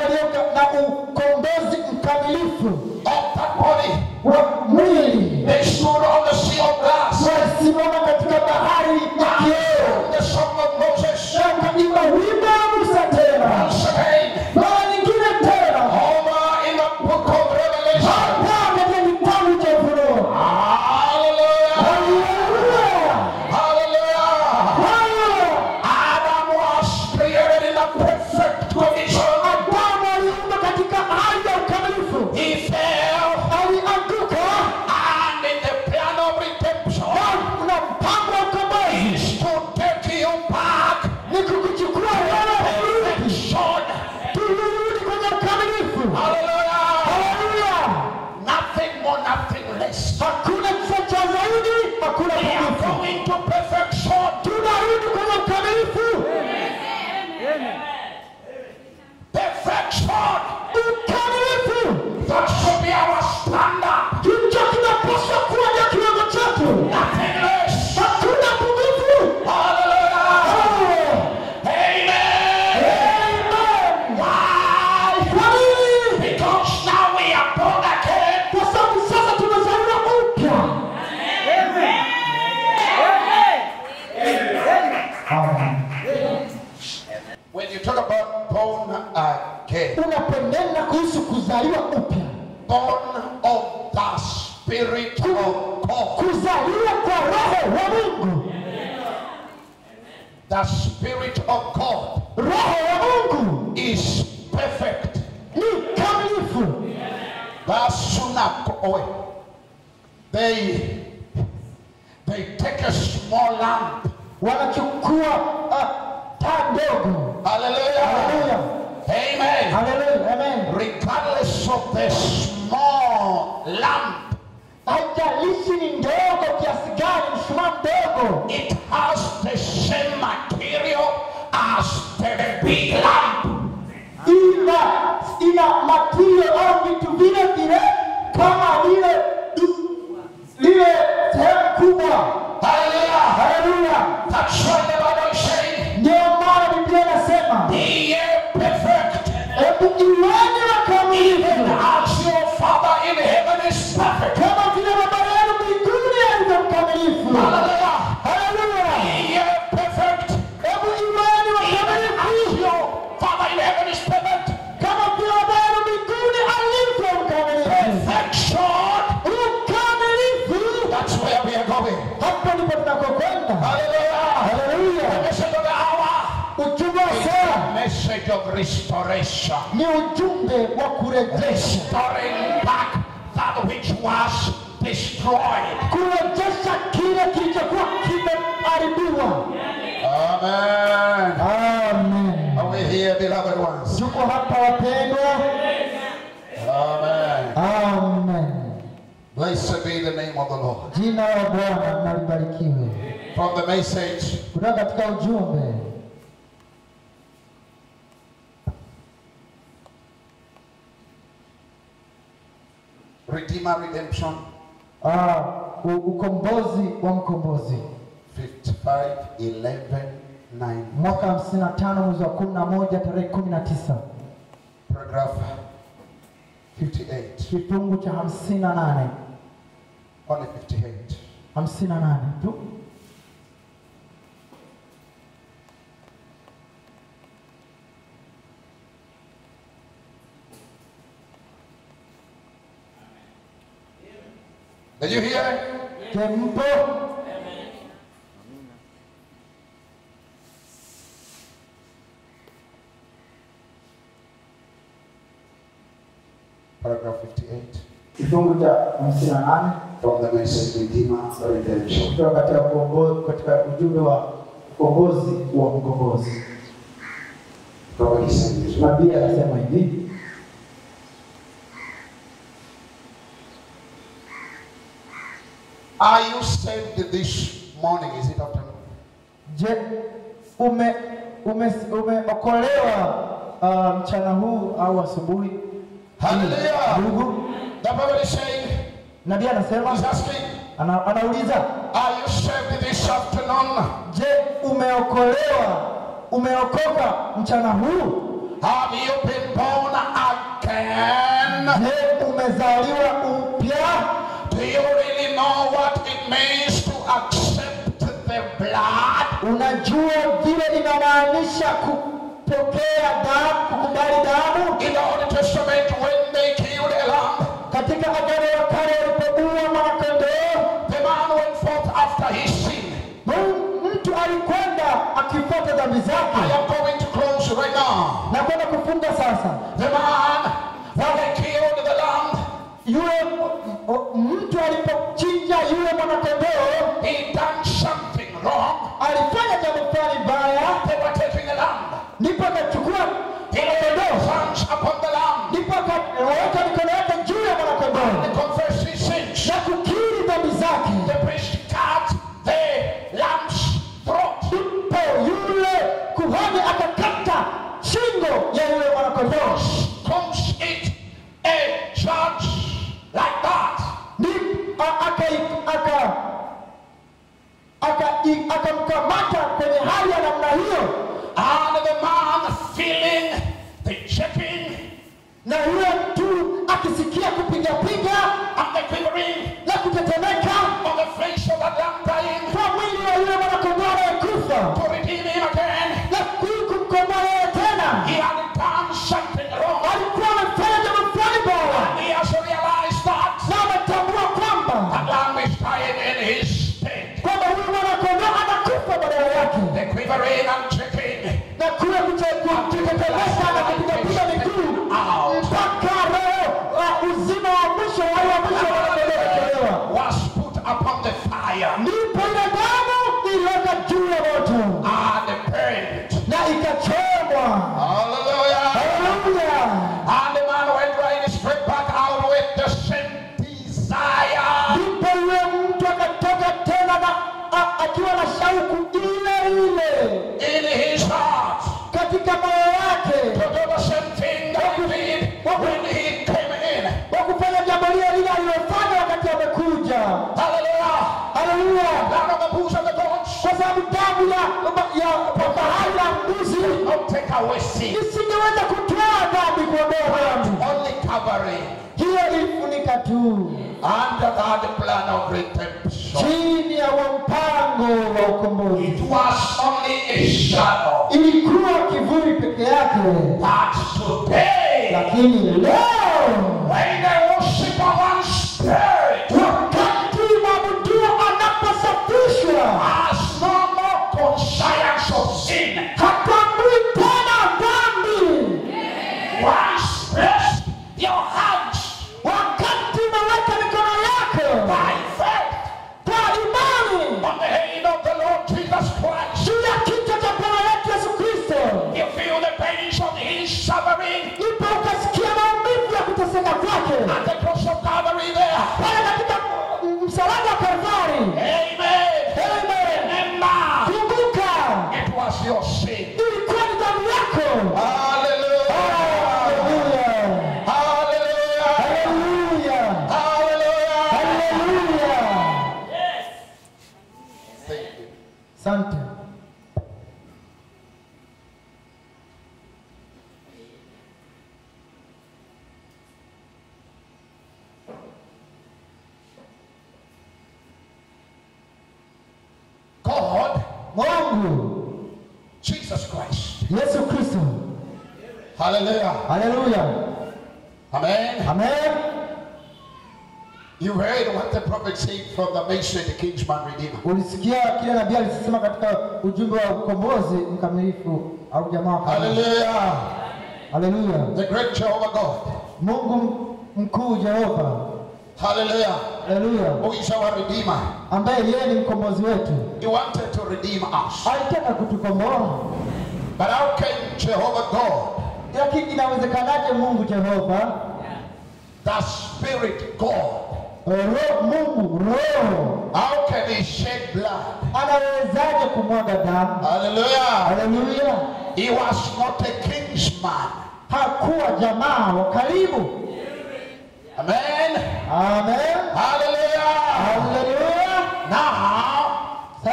ukombozi mkamilifu wa mwili walisimama katika bahari ya kioo wakaimba wimbo wa Musa tena mara nyingine tena hapa katika kitabu cha Ufunuo. The Spirit of God is perfect. They take a small lamp. Hallelujah. Amen. Regardless of the small lamp. It has the same material as the big lamp. Ina material au vitu vile vile kama ile sehemu kubwa. Hallelujah. Hallelujah. That's what the Bible is saying. Ndio maana Biblia inasema be perfect. Hebu iweni wakamilifu. Even as your Father in heaven is perfect. Hallelujah. Hallelujah. He is perfect. Every Emmanuel, even as your Father in heaven is perfect. Come on, a message of restoration. Restoring back that which was destroyed. Amen. Amen. Are we here, beloved ones? Amen. Amen. Amen. Blessed be the name of the Lord. From the message, Redeemer, redemption. Ukombozi wa mkombozi. 55:11:9. Mwaka 55 mwezi wa 11 tarehe 19. Paragraph 58. Kifungu cha 58. Only 58. 58 tu. Did you hear it? Tempo. Paragraph 58. From the message Redeemer Redemption. From his are you saved this morning? Is it afternoon? Je, umeokolewa mchana huu au asubuhi? Hallelujah. The Bible is saying, Nabii anasema, anauliza, are you saved this afternoon? Je, umeokoka mchana huu? Have you been born again? Je, umezaliwa upya? Do you really know what it means to accept the blood? Unajua vile inamaanisha kupokea damu, kukubali damu. In the Old Testament, when they killed a lamb, katika Agano la Kale walipoua mwana-kondoo, the man went forth after his sin. Mtu alikwenda akifuata dhambi zake. I am going to close right now. Nakwenda kufunga sasa. The man, when they killed the lamb, mtu alipochinja yule mwana-kondoo, he done something wrong. Alifanya jambo fulani baya. They were taking a lamb. Ndipo akachukua mwana-kondoo. Hands upon the lamb. Ndipo akaweka mikono yake juu ya mwana-kondoo. And confess his sins. Na kukiri dhambi zake. The priest cut the lamb's throat. Ndipo yule kuhani akakata shingo ya yule mwana-kondoo. Comes it a judge like that. Akamkamata kwenye hali ya namna hiyo. And the man feeling the chapping, na yule mtu akisikia kupiga piga, and the quivering, na kutetemeka, on the flesh of the lamb dying, kwa mwili wa yule mwana-kondoo aliyekufa, to redeem him again, na kumkomboa yeye tena. He had done something wrong. Alikuwa amefanya jambo fulani baya. And he has realized that. Na ametambua kwamba the lamb is dying in his stead. Kwamba huyu mwana-kondoo anakufa badala yake. The quivering and chapping, na kule kutetemeka na kupiga piga miguu, mpaka uzima wa mwisho waliopelewa was put upon the fire. Ndipo ile damu iliwekwa juu ya moto. Ah, the pain. Na ikachomwa. Hallelujah. Hallelujah. And the man went right straight back out with the same desire. Ndipo yule mtu akatoka tena na akiwa na shauku ile ile. In his heart. Katika moyo wake. To do the same thing that he did when he came in. Wakufanya jambo lile lile alilofanya wakati amekuja. Hallelujah. Hallelujah. Blood of the bulls and the goats. Kwa sababu damu ya pambahali na mbuzi take away sin. Isingeweza kutoa dhambi kuondoa dhambi. Only covering. Hiyo ilifunika tu. Under that plan of redemption. Chini ya mpango wa ukombozi. It was only a shadow. Ilikuwa kivuli peke yake. But today. Lakini leo. When the worship of one spirit. Wakati mabudio anaposafishwa. As no more conscience of sin. Hakuna Hallelujah. Hallelujah. Amen. Amen. You heard what the prophet said from the message the kinsman redeemer. Hallelujah. Hallelujah. The great Jehovah God. Hallelujah. Hallelujah. Who is our redeemer? He wanted to redeem us. But how can Jehovah God, the Spirit God, how can he shed blood? Hallelujah. He was not a kinsman. Amen. Amen. Hallelujah. Hallelujah. Now, the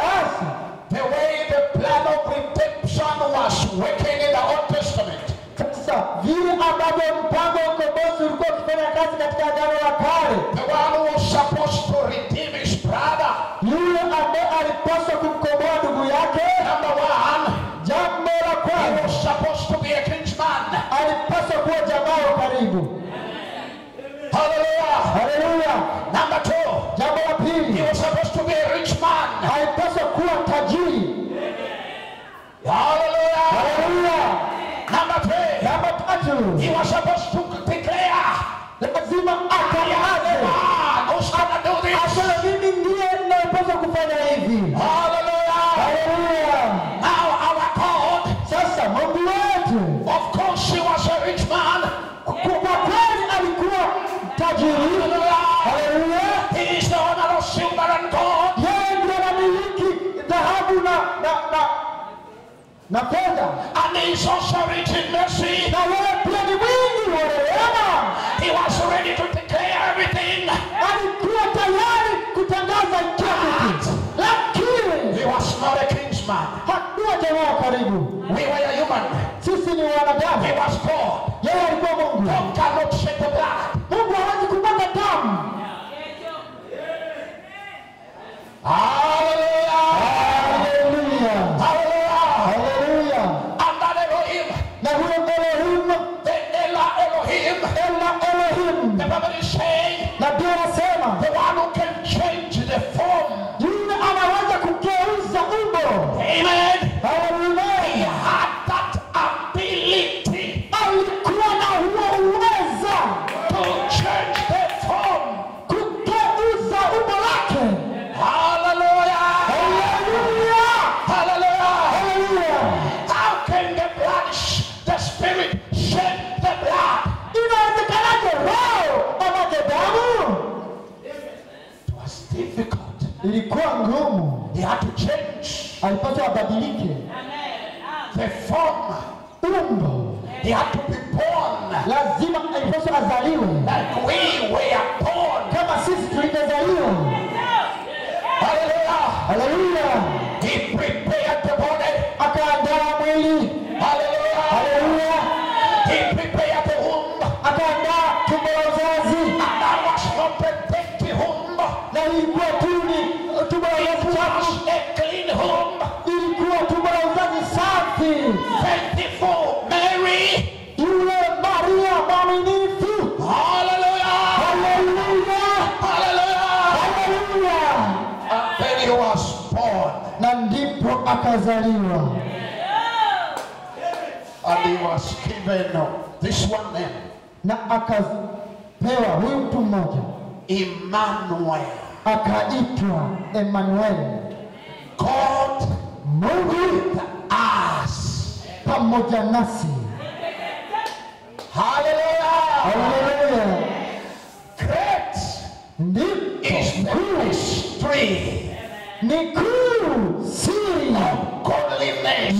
way the plan of redemption was working in the Old Testament, the one who was supposed to redeem his brother, number one, he was supposed to be a kinsman. Hallelujah. Hallelujah. Number two, he was supposed to be a rich man. Hallelujah. Hallelujah. Number three, he was supposed to declare, who's gonna do this? Hallelujah. Hallelujah. Now our God, of course he was a rich man. Hallelujah. He is the owner of silver and gold. And he is also rich in mercy. He was ready to declare everything. He was not a kinsman. We were a human. He was born. God cannot shed the blood. Hallelujah. Hallelujah. Under Elohim. The Elohim. The Bible is saying, the one who can change the form. Amen. He had that ability to change the form. Hallelujah. Hallelujah. Hallelujah. Hallelujah. How can the blood, the Spirit shed the blood? It was difficult. He had to change the form. He had to be born like we were born. Hallelujah. Hallelujah. He prepared the body. Hallelujah. Hallelujah. He prepared the womb. And that was not a dirty womb. It was a clean womb. Faithful Mary. And he was given this one name, Emmanuel. God with us. Hallelujah. Hallelujah. Great is the mystery of godliness.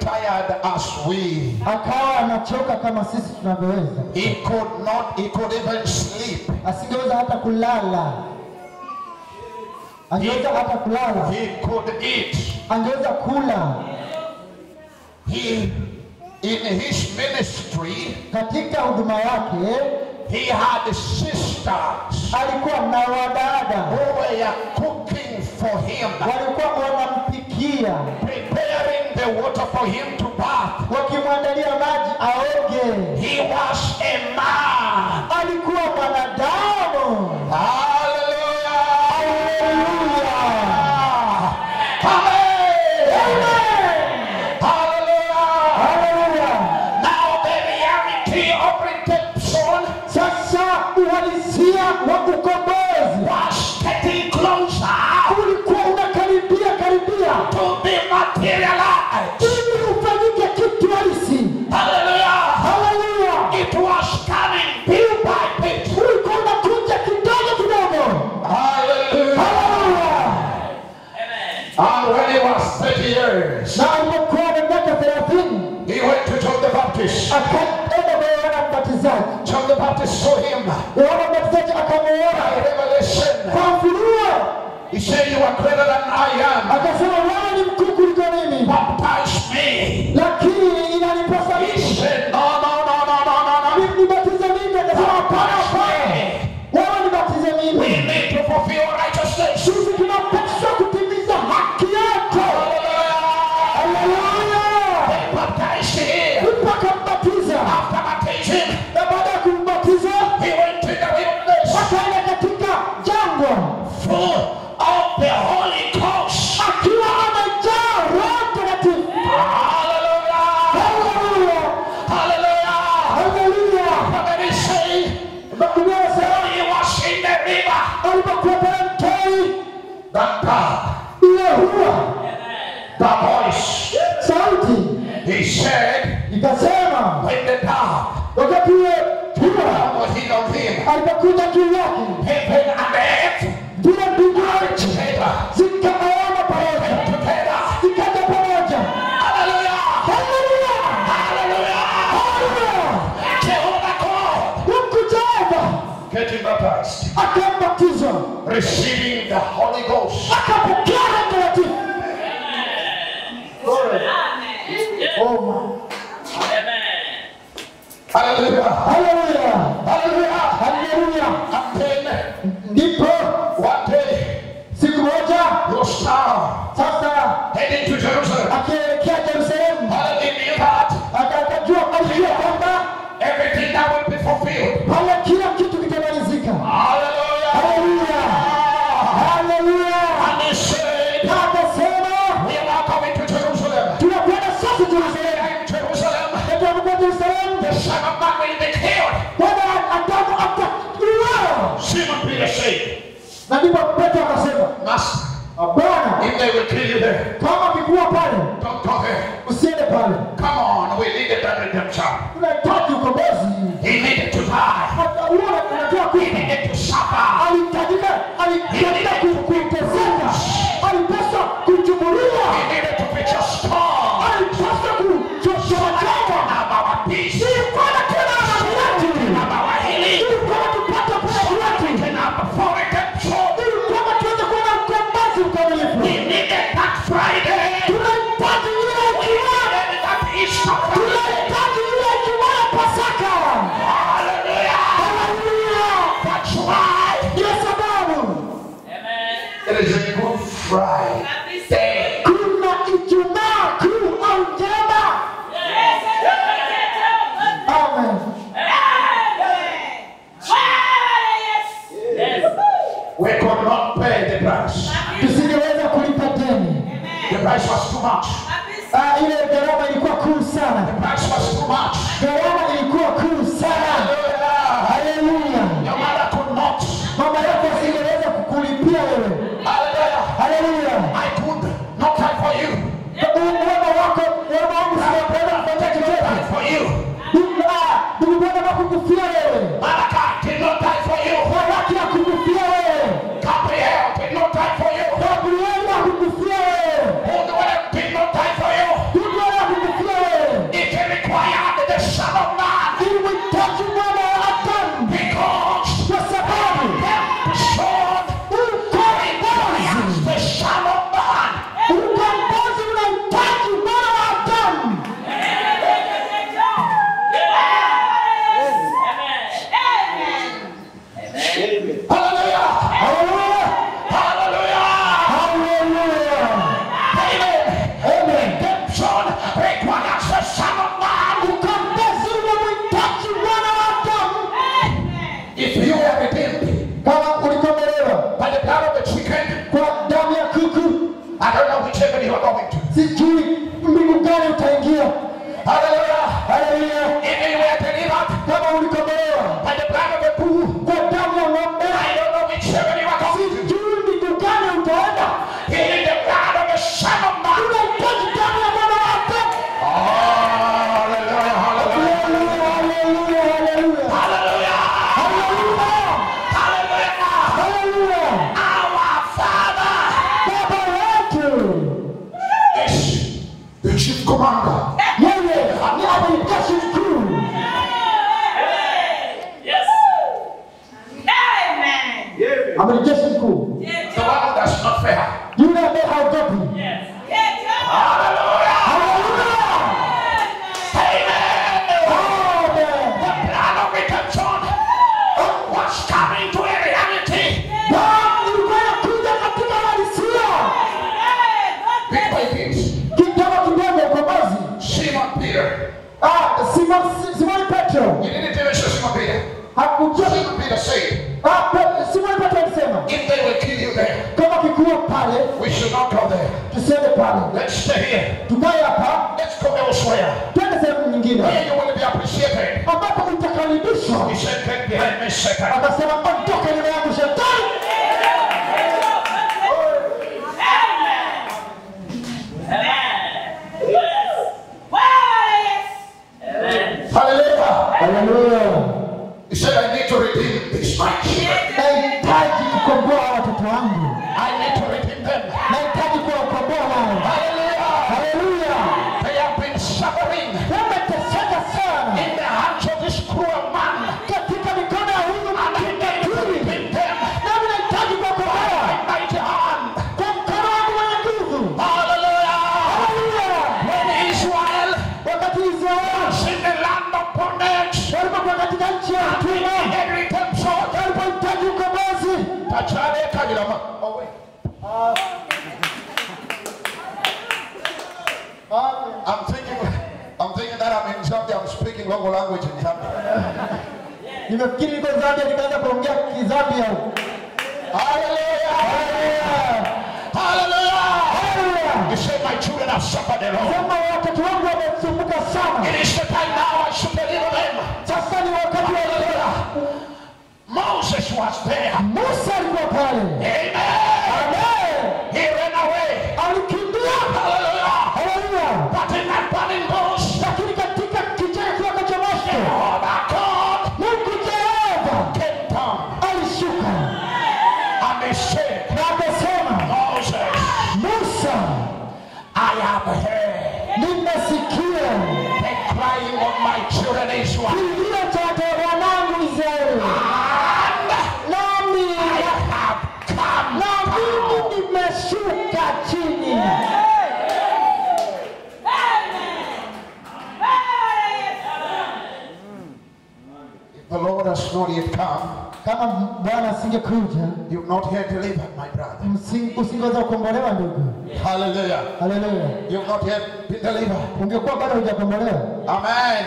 tired as we. Akawa anachoka kama sisi tunavyoweza. He could even sleep. Asingeweza hata kulala. Angeweza hata kulala. He could eat. Angeweza kula. In his ministry, katika huduma yake, he had sisters. Alikuwa na wadada. Who were cooking for him. Walikuwa wanampikia. Preparing the water for him to bath. Wakimwandalia maji aoge. He was a man. Alikuwa mwanadamu. Was getting closer to be materialized. Hallelujah. Hallelujah. It was coming bit by bit. Hallelujah. Hallelujah. Amen. And when he was 30 years, he went to John the Baptist. John the Baptist saw him. He said, "You are greater than I am. Baptize me." He said, No. Baptize me. We need to fulfill righteousness. That God, the voice, he said, when the dove was hid on him, heaven and earth are in together. Hallelujah! Hallelujah! Jehovah God, getting baptized, receiving the Holy Ghost. Glory. Oh my. Amen. Hallelujah. Hallelujah. Hallelujah. Hallelujah. And then, one day, your star heading to Jerusalem. Hallelujah. Everything that will be fulfilled. Hallelujah. Master, if they will kill you there, don't go there. Come on, we needed that redemption. He needed to die. He needed to suffer. He needed to be transformed. So that our peace. Gabriel did not die for you. Who did not die for you? the Son of Man. He will take you one more again. Because the Son of the Son of Man. Who can both you and take you one more again. Amen.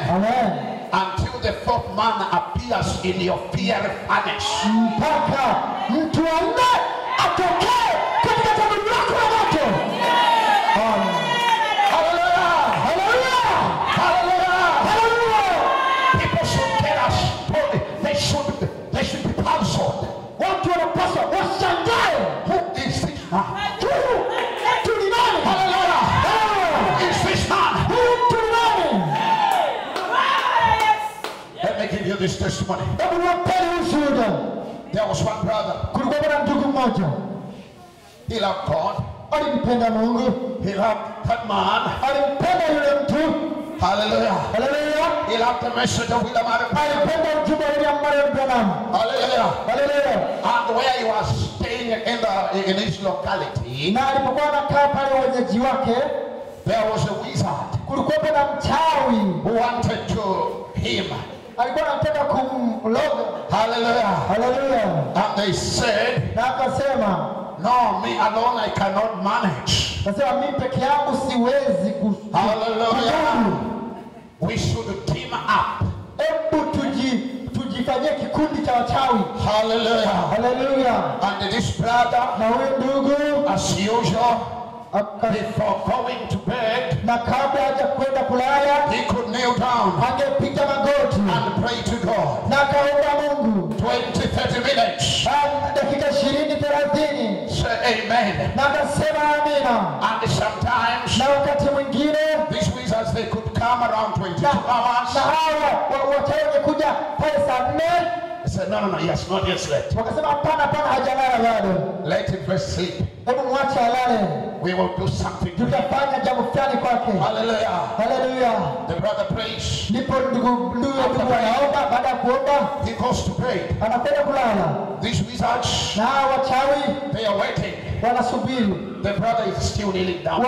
Amen. Amen. In your fear vanish. This testimony. There was one brother. He loved God. He loved that man. Hallelujah. Hallelujah. He'll have the message of William Marrion Branham. Hallelujah. Hallelujah. And where you are staying in his locality, there was a wizard who wanted to heal him. Hallelujah. Hallelujah. And they said, no, me alone I cannot manage. Hallelujah. We should team up. Hallelujah. Hallelujah. And this brother, as usual, before going to bed, he could kneel down and pray to God. 20-30 minutes. Say amen. And sometimes these wizards, they could come around 22 hours. He said, no, he has not yet slept. Let him first sleep. We will do something. Hallelujah. Hallelujah. The brother prays. He goes to bed. These wizards, they are waiting. The brother is still kneeling down.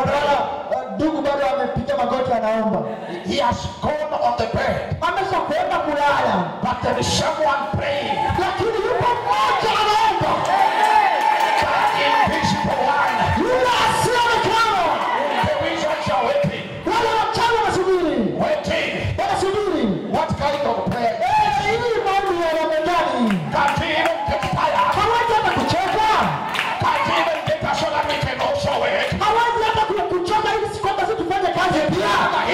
He has gone on the bed, but there is someone praying. That invisible one. The wizards are waiting. Waiting. What kind of prayer? Can't even get tired. Can't even the person that we can also wait.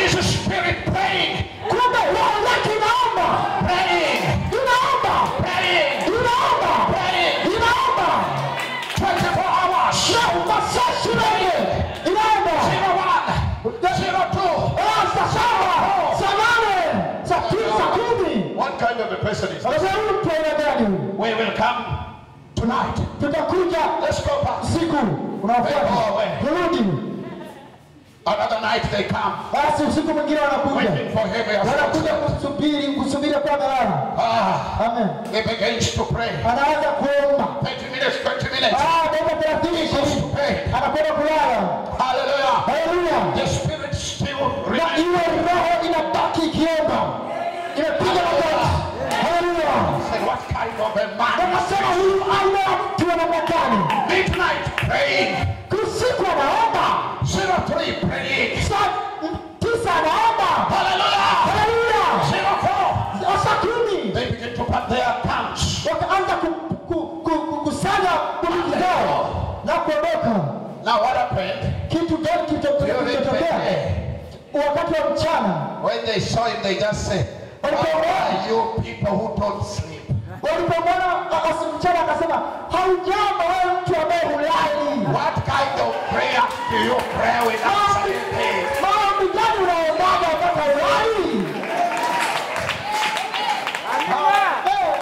Is a spirit praying. Praying. Praying. 24 hours. 01. 02. What kind of a person is this? We will come tonight. Let's go back. Another night they come. Waiting for him. He begins to pray. 30 minutes, 20 minutes. He goes to pray. Hallelujah. Hallelujah. The spirit still remains. Say, what kind of a man? Midnight praying. 03 praying. Hallelujah. Hallelujah. 04. They begin to put their accounts. Now what happened? When they saw him, they just said, what are you people who don't sleep? What kind of prayer do you pray without sleeping?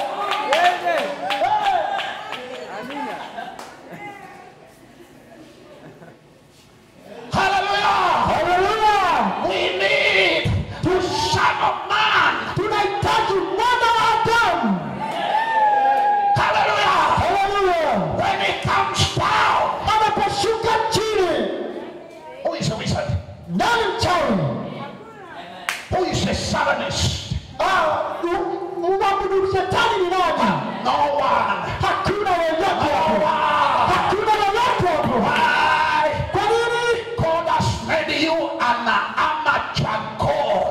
Hallelujah! Hallelujah! We need to shut up man. Tonight, touch you, mother Adam. Who is a Satanist? No one. Why? God has made you an amateur God.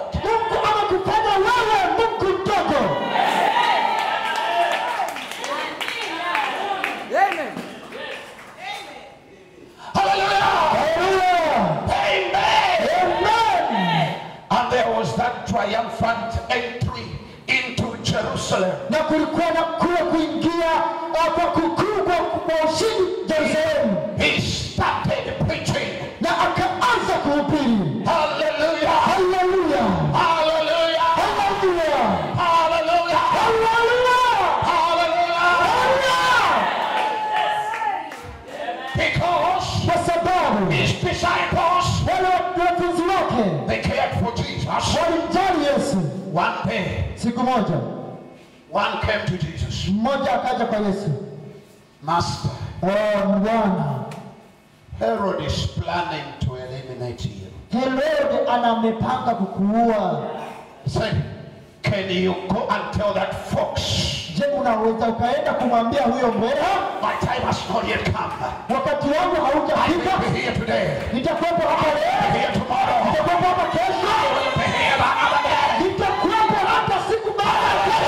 Triumphant entry into Jerusalem. He started preaching. Hallelujah! Hallelujah! Hallelujah! Hallelujah! Hallelujah! Hallelujah! Because his disciples, they cared for Jesus. One day, siku moja, one came to Jesus. Mmoja akaja kwa Yesu. Master, Bwana, Herod is planning to eliminate you. Herod anamepanga kukuua. Say, can you go and tell that fox? Je, unaweza ukaenda kumwambia huyo mbweha? My time has not yet come. Wakati wangu haujafika. I will be here today. Nitakuwepo hapa leo. I will be here tomorrow. Nitakuwepo hapa kesho. I will be here another day. Nitakuwepo hapa siku baada ya kesho.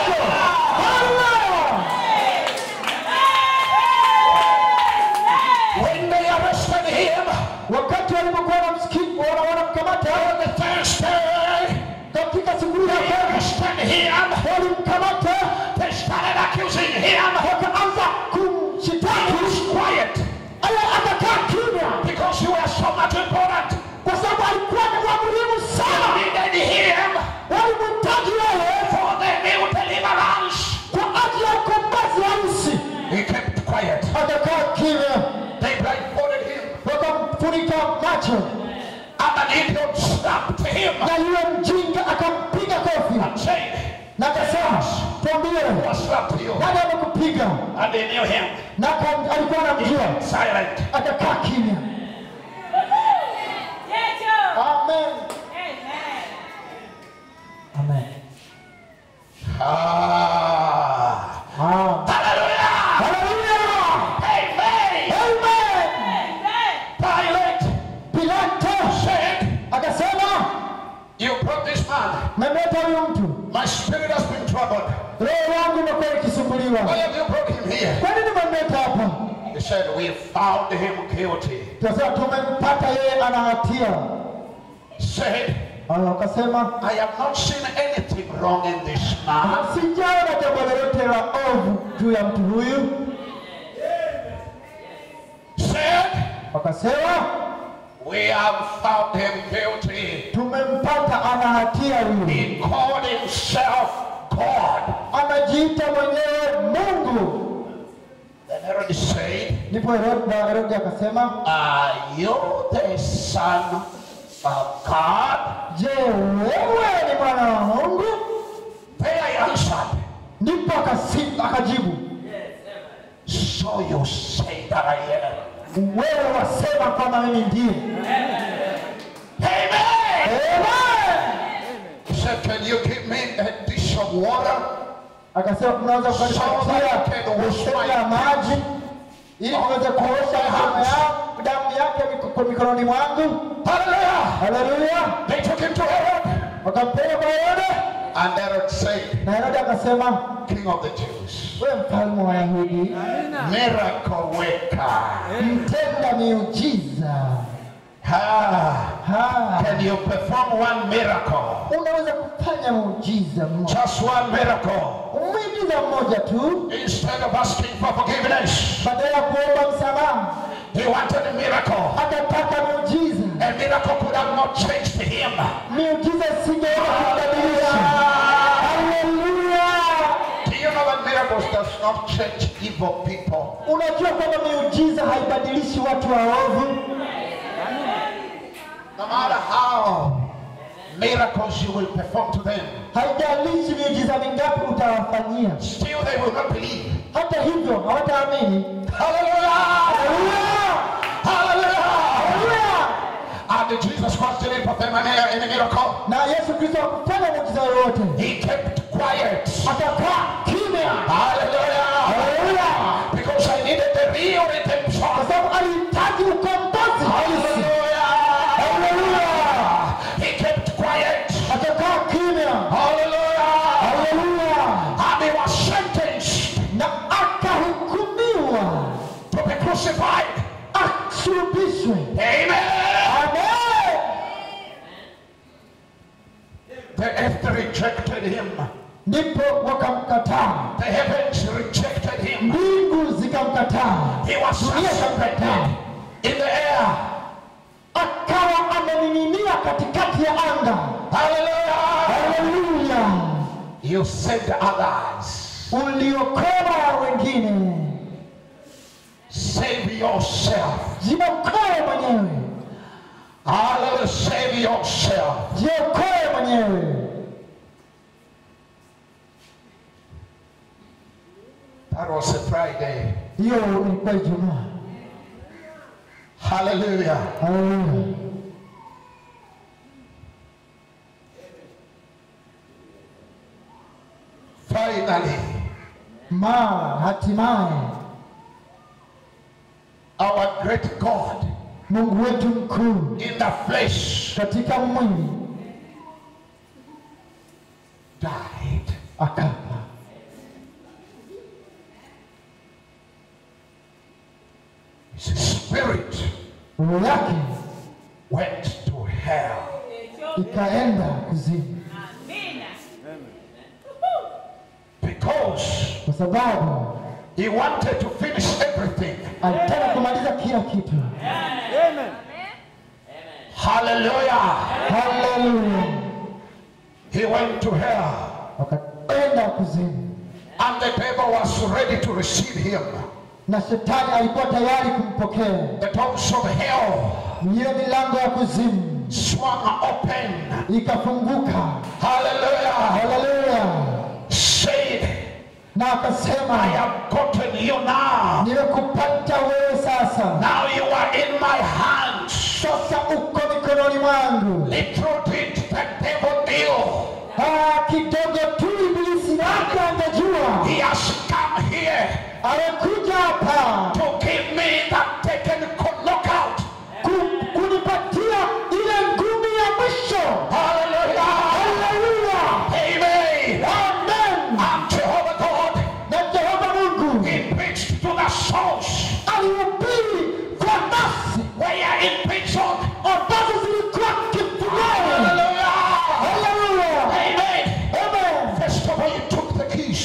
When they arrested him, wakati walipokuwa wanamshikilia wanamkamata, the first day, katika siku ya kwanza, arrested him, walimkamata. They started accusing him. He was quiet because you were so much important. You needed him for the new deliverance. He kept quiet. They blindfolded him. And an idiot stabbed him and said, and they knew him. He went silent. Amen. Amen. Ah. Hallelujah. Hallelujah. Amen. Amen. Pilate said, you brought this man. My spirit has been troubled. Why have you brought him here? He said, we found him guilty. He said, I have not seen anything wrong in this man. He said, we have found him guilty. He called himself God. Then Herod said, are you the son of God? Then I answered, so you say that I am. Wewe wasema kama mimi ndiye. Amen. Amen. So can you give me a dish of water? Akasema unaweza kunipatia maji ili niweze kuosha damu yake kwa mikononi mwangu. Hallelujah. Hallelujah. They took him to Herod. Wakampeleka kwa Herod. And Herod said, na Herod akasema, King of the Jews. Miracle worker. Can you perform one miracle? Just one miracle. Instead of asking for forgiveness, he wanted a miracle. A miracle could have not changed him. Does not change evil people. No matter how miracles you will perform to them, still they will not believe. Hallelujah! Hallelujah! Hallelujah! And Jesus was doing for them in a miracle. He kept quiet. Hallelujah. Because I needed the real redemption. Hallelujah. He kept quiet. Hallelujah. And he was sentenced to be crucified. Amen. They after rejected him. The heavens rejected him. He was suspended in the air. Hallelujah! Hallelujah! You saved others. Save yourself. Hallelujah! Save yourself. That was a Friday. Hallelujah. Hallelujah. Finally, our great God in the flesh died. His spirit went to hell. Because he wanted to finish everything. Amen. Hallelujah. Hallelujah. He went to hell. And the devil was ready to receive him. The doors of hell swung open. Hallelujah. Hallelujah. Said, I have gotten you now. Now you are in my hands. Little did the devil deal. He has come here to give me that taken knockout. Hallelujah. Hallelujah. Amen. Amen. And Jehovah God, he preached to the souls. And he will be from us. We are in prison. Or does it crack it today? Hallelujah. Hallelujah. Amen. Amen. First of all, you took the keys.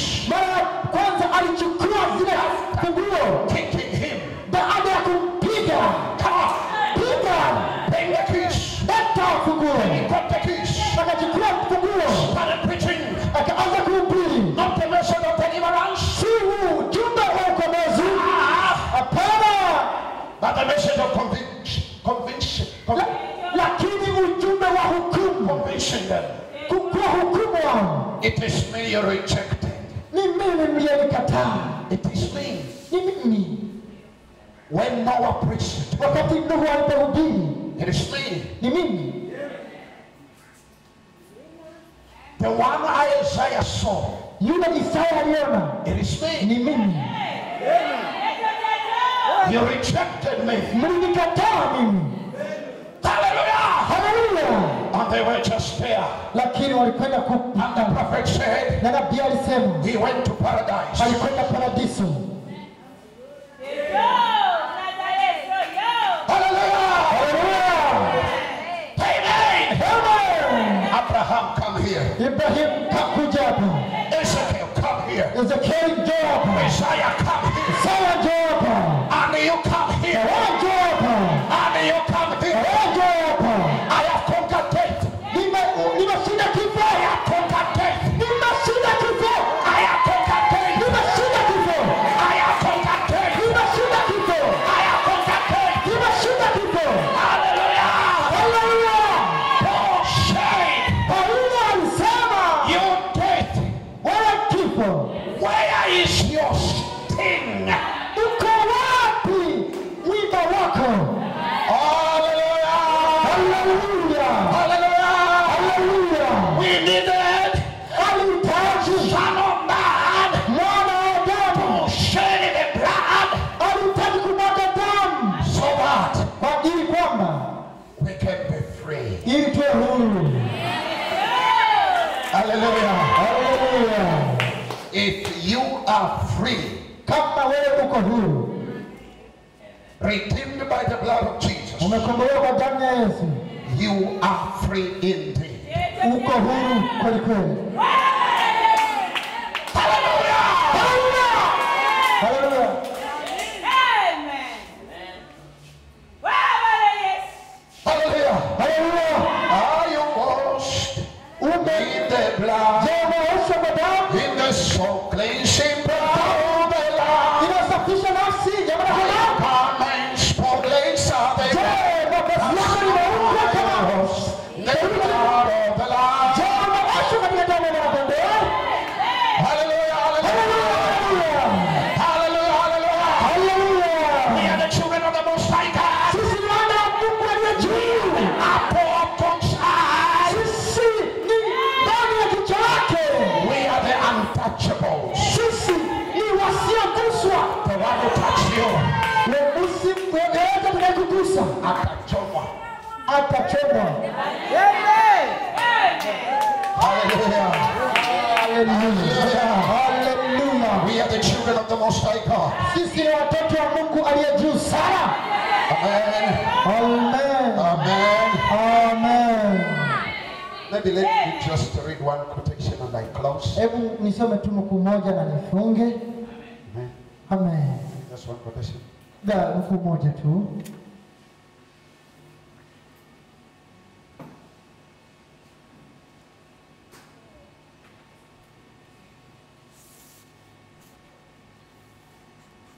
Kicking him. The other Peter. Peter. Bring the keys. Then he got the keys. Started preaching. Not the message of deliverance. But the message of conviction. Convincing them. It is me you rejected. It is me. When Noah preached, it is me. The one Isaiah saw, it is me. You rejected me. Hallelujah. Hallelujah. And they were just there. And the prophet said, he went to paradise. Hallelujah. Amen. Amen. Abraham, come here. Abraham, come. Ezekiel, come here. Ezekiel, Messiah, come here. Messiah, and you come here. And you come here. I have conquered death. Free, redeemed by the blood of Jesus, you are free indeed. Hallelujah. Amen. Hallelujah. Hallelujah. Are you washed in the blood, in the soul cleansing your children. Amen. Hallelujah. Hallelujah. Hallelujah. We are the children of the Most High God. Amen. Amen. Amen. Amen. Maybe let me just read one quotation and I close. Amen. Amen. That's one quotation.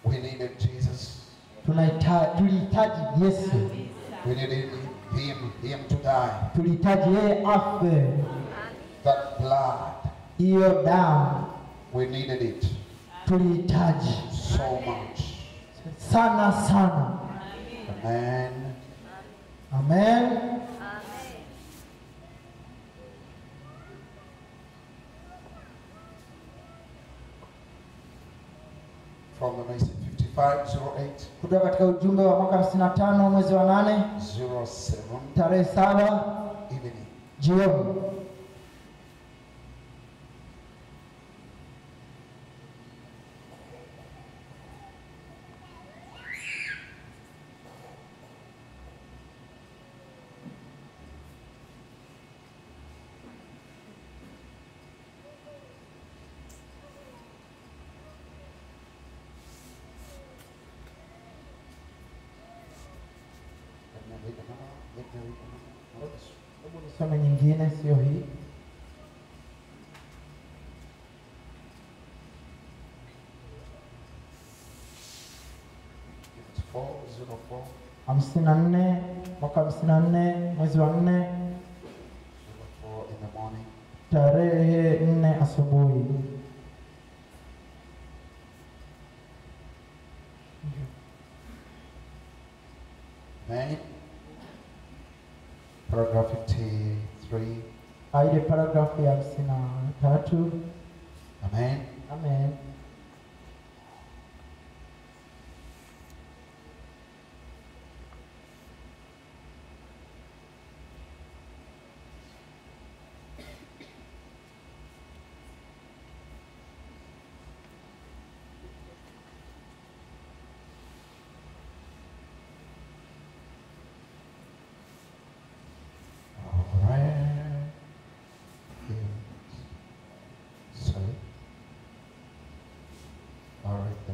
We needed Jesus. We needed him to die. That blood. Down. We needed it. So much. Sana sana. Amen. Amen. From the message 5508. Kutoka katika ujumbe wa mwaka 55 mwezi wa 8. 07. Tarehe 7. Evening. Jioni. Paragraph 53. Aide paragraph ya 53. Amen. Amen.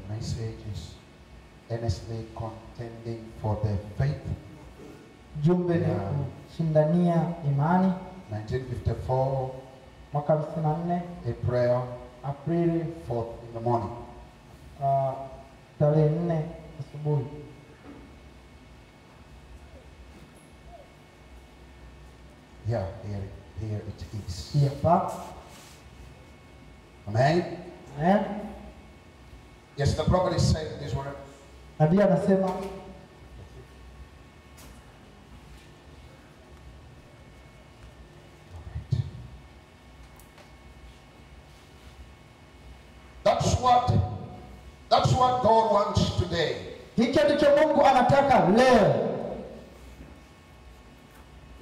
Messages earnestly contending for the faith. Jumbe shindania imani. 1954. Mwaka 54. April. April 4th in the morning. Tarehe 4 asubuhi. Yeah, here it is. Here, Papa. Amen. Amen. Yes, the prophet is saying this word. Nabii anasema. That's what God wants today. Hicho ndicho Mungu anataka leo.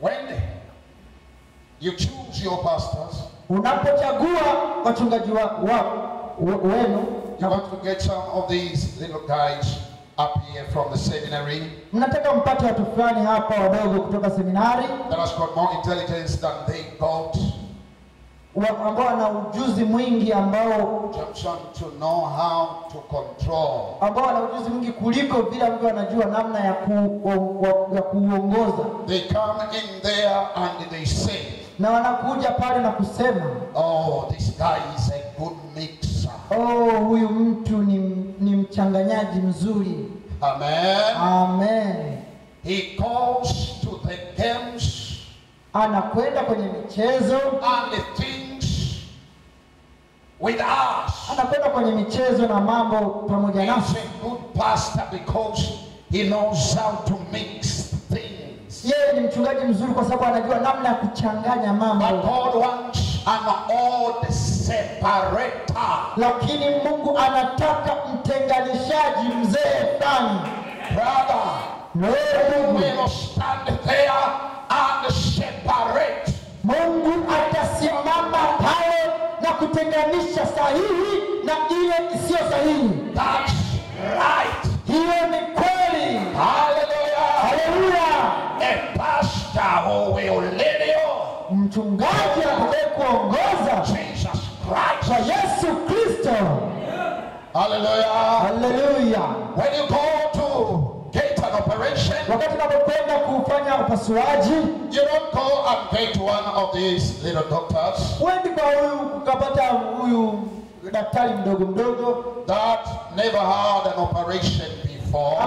When you choose your pastors, unapochagua wachungaji wenu, you want to get some of these little guys up here from the seminary that has got more intelligence than they got. To know how to control. They come in there and they say, oh, this guy is a good mix. Oh, huyu mtu ni mchanganyaji mzuri. Amen. Amen. He calls to the games. Anakwenda kwenye michezo. And the things with us. Anakwenda kwenye michezo na mambo pamoja nasi. He's a good pastor because he knows how to mix things. Yeye ni mchungaji mzuri kwa sababu anajua namna ya kuchanganya mambo. But God wants an odd separator. Lakini Mungu anataka mtenganishaji mzee sana. Brother, no, you will stand there Mungu atasimama pale na kutenganisha sahihi na ile isiyo sahihi. That's right. Hiyo ni kweli. Hallelujah. Hallelujah. A pastor who will lead you. Mchungaji atakayekuongoza. Jesus Christ. Kwa Yesu Kristo. Hallelujah. Hallelujah. When you go to operation, you don't go and get one of these little doctors that never had an operation before.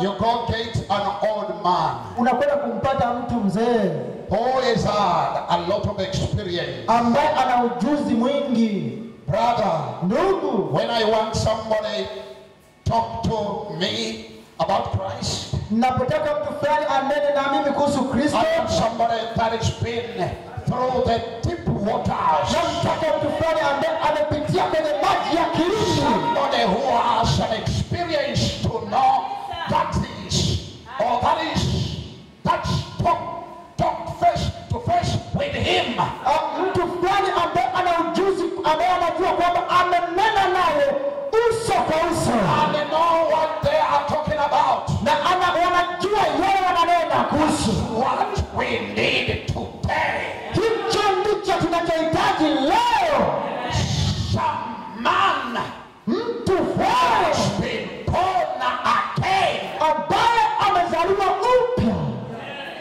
You go get an old man who has had a lot of experience. Brother, when I want somebody talk to me about Christ, I want somebody that has been through the deep waters, somebody who has an experience to know that is, or that is, that's talk face to face with him. And they know what they are talking about. That's what we need today. Some man has been born again.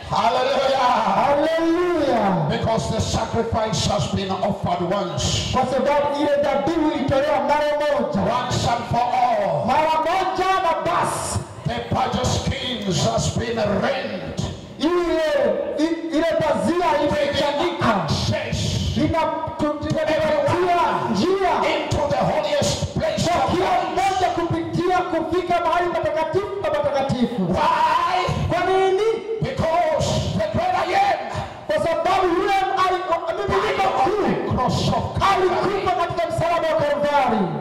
Hallelujah. Hallelujah. Because the sacrifice has been offered once. Once and for all. The purchase skins has been rent. They get access into the holiest place of life. Why?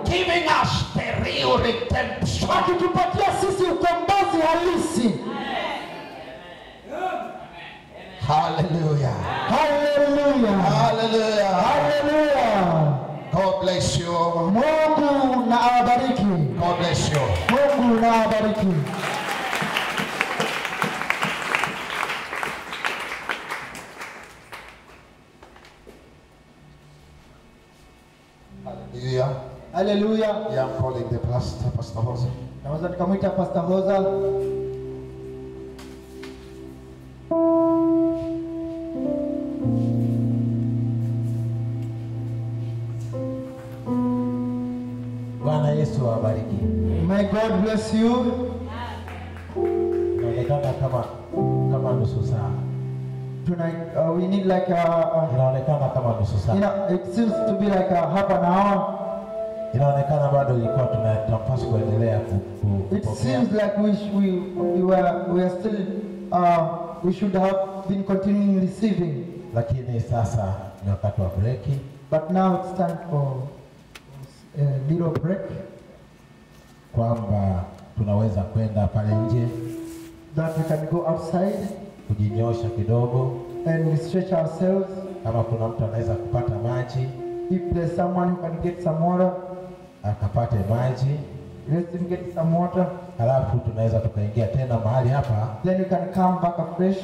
Giving us the real redemption. Hallelujah. Hallelujah. Hallelujah. Hallelujah. God bless you. God bless you. Hallelujah. Hallelujah. Yeah, I'm calling the pastor, Pastor Hosa. Naweza nikamwita Pastor Hosa. Bwana Yesu awabariki. May God bless you. Inaonekana kama nusu saa. Tonight we need like it seems to be like a half an hour. It seems like we are still we should have been continuing receiving. But now it's time for a little break. That we can go outside and we stretch ourselves. If there's someone who can get some water, let him get some water. Then you can come back afresh.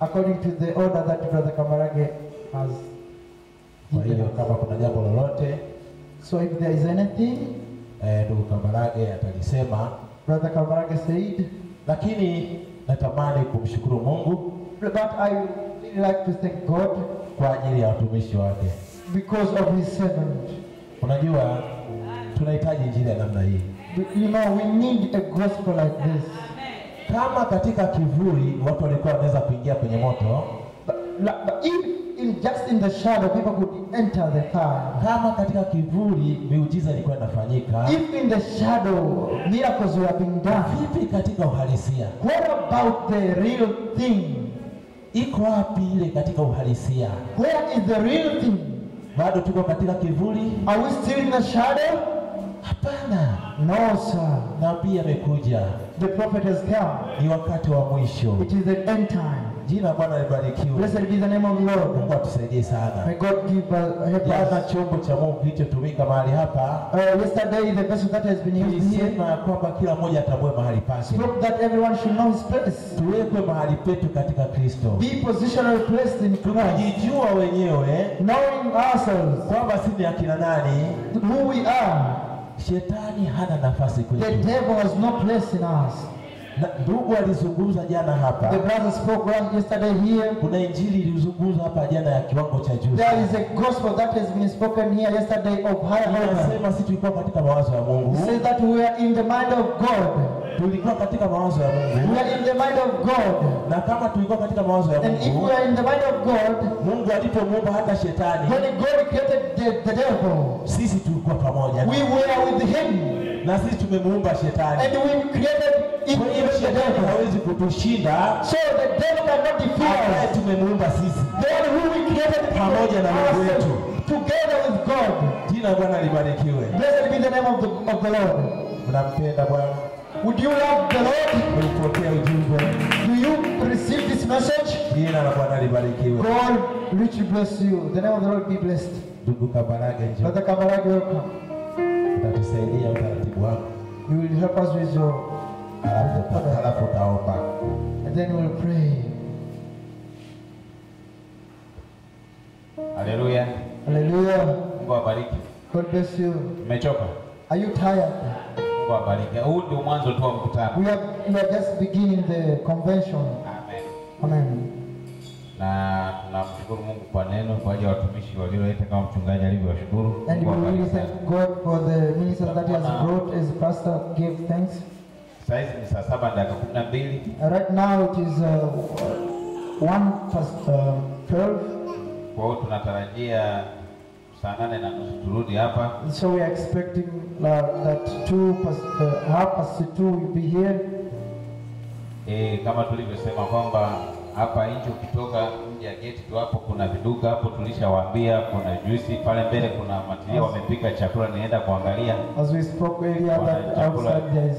According to the order that Brother Kamarage has given. So if there is anything, Brother Kamarage said, but I really like to thank God because of his servant. You know, we need a gospel like this. But just in the shadow, people could enter the fire. If in the shadow, miracles were being done, what about the real thing? Where is the real thing? Are we still in the shadow? No, sir. Nabii amekuja. The prophet has come. Ni wakati wa mwisho. It is the end time. Jina Bwana libarikiwe. Blessed be the name of the Lord. Mungu atusaidie sana. May God give help us. Jana chombo cha Mungu kilichotumika mahali hapa. Yesterday the person that has been used here. Sema kwamba kila mmoja atambue mahali pake. Hope that everyone should know his place. Tuwekwe mahali petu katika Kristo. Be positionally placed in Christ. Jijua wenyewe. Knowing ourselves. Kwamba sisi ni akina nani. Who we are. Shetani hana nafasi kwetu. The devil has no place in us. Ndugu alizungumza jana hapa. The brother spoke yesterday here. Kuna injili ilizungumza hapa jana ya kiwango cha juu. There is a gospel that has been spoken here yesterday of high honor. Anasema sisi tulikuwa katika mawazo ya Mungu. He said that we are in the mind of God. Tulikuwa katika mawazo ya Mungu. We are in the mind of God. Na kama tulikuwa katika mawazo ya Mungu. And if we are in the mind of God, Mungu alipomuumba hata shetani. When God created the devil, sisi tulikuwa pamoja. We were with him. Na sisi tumemuumba shetani. And we created him. So the devil cannot defeat us. Then who we created together with God. Blessed be the name of the Lord. Would you love the Lord? Do you receive this message? God richly bless you. The name of the Lord be blessed. Brother Kabarage, welcome. You will help us with your and then we'll pray. Hallelujah. Hallelujah. God bless you. Are you tired? We are just beginning the convention. Amen. Amen. And we really thank God for the minister that he has brought as pastor gave thanks. Right now it is 1:12. So we are expecting that 2:30 will be here. As we spoke earlier, that outside there is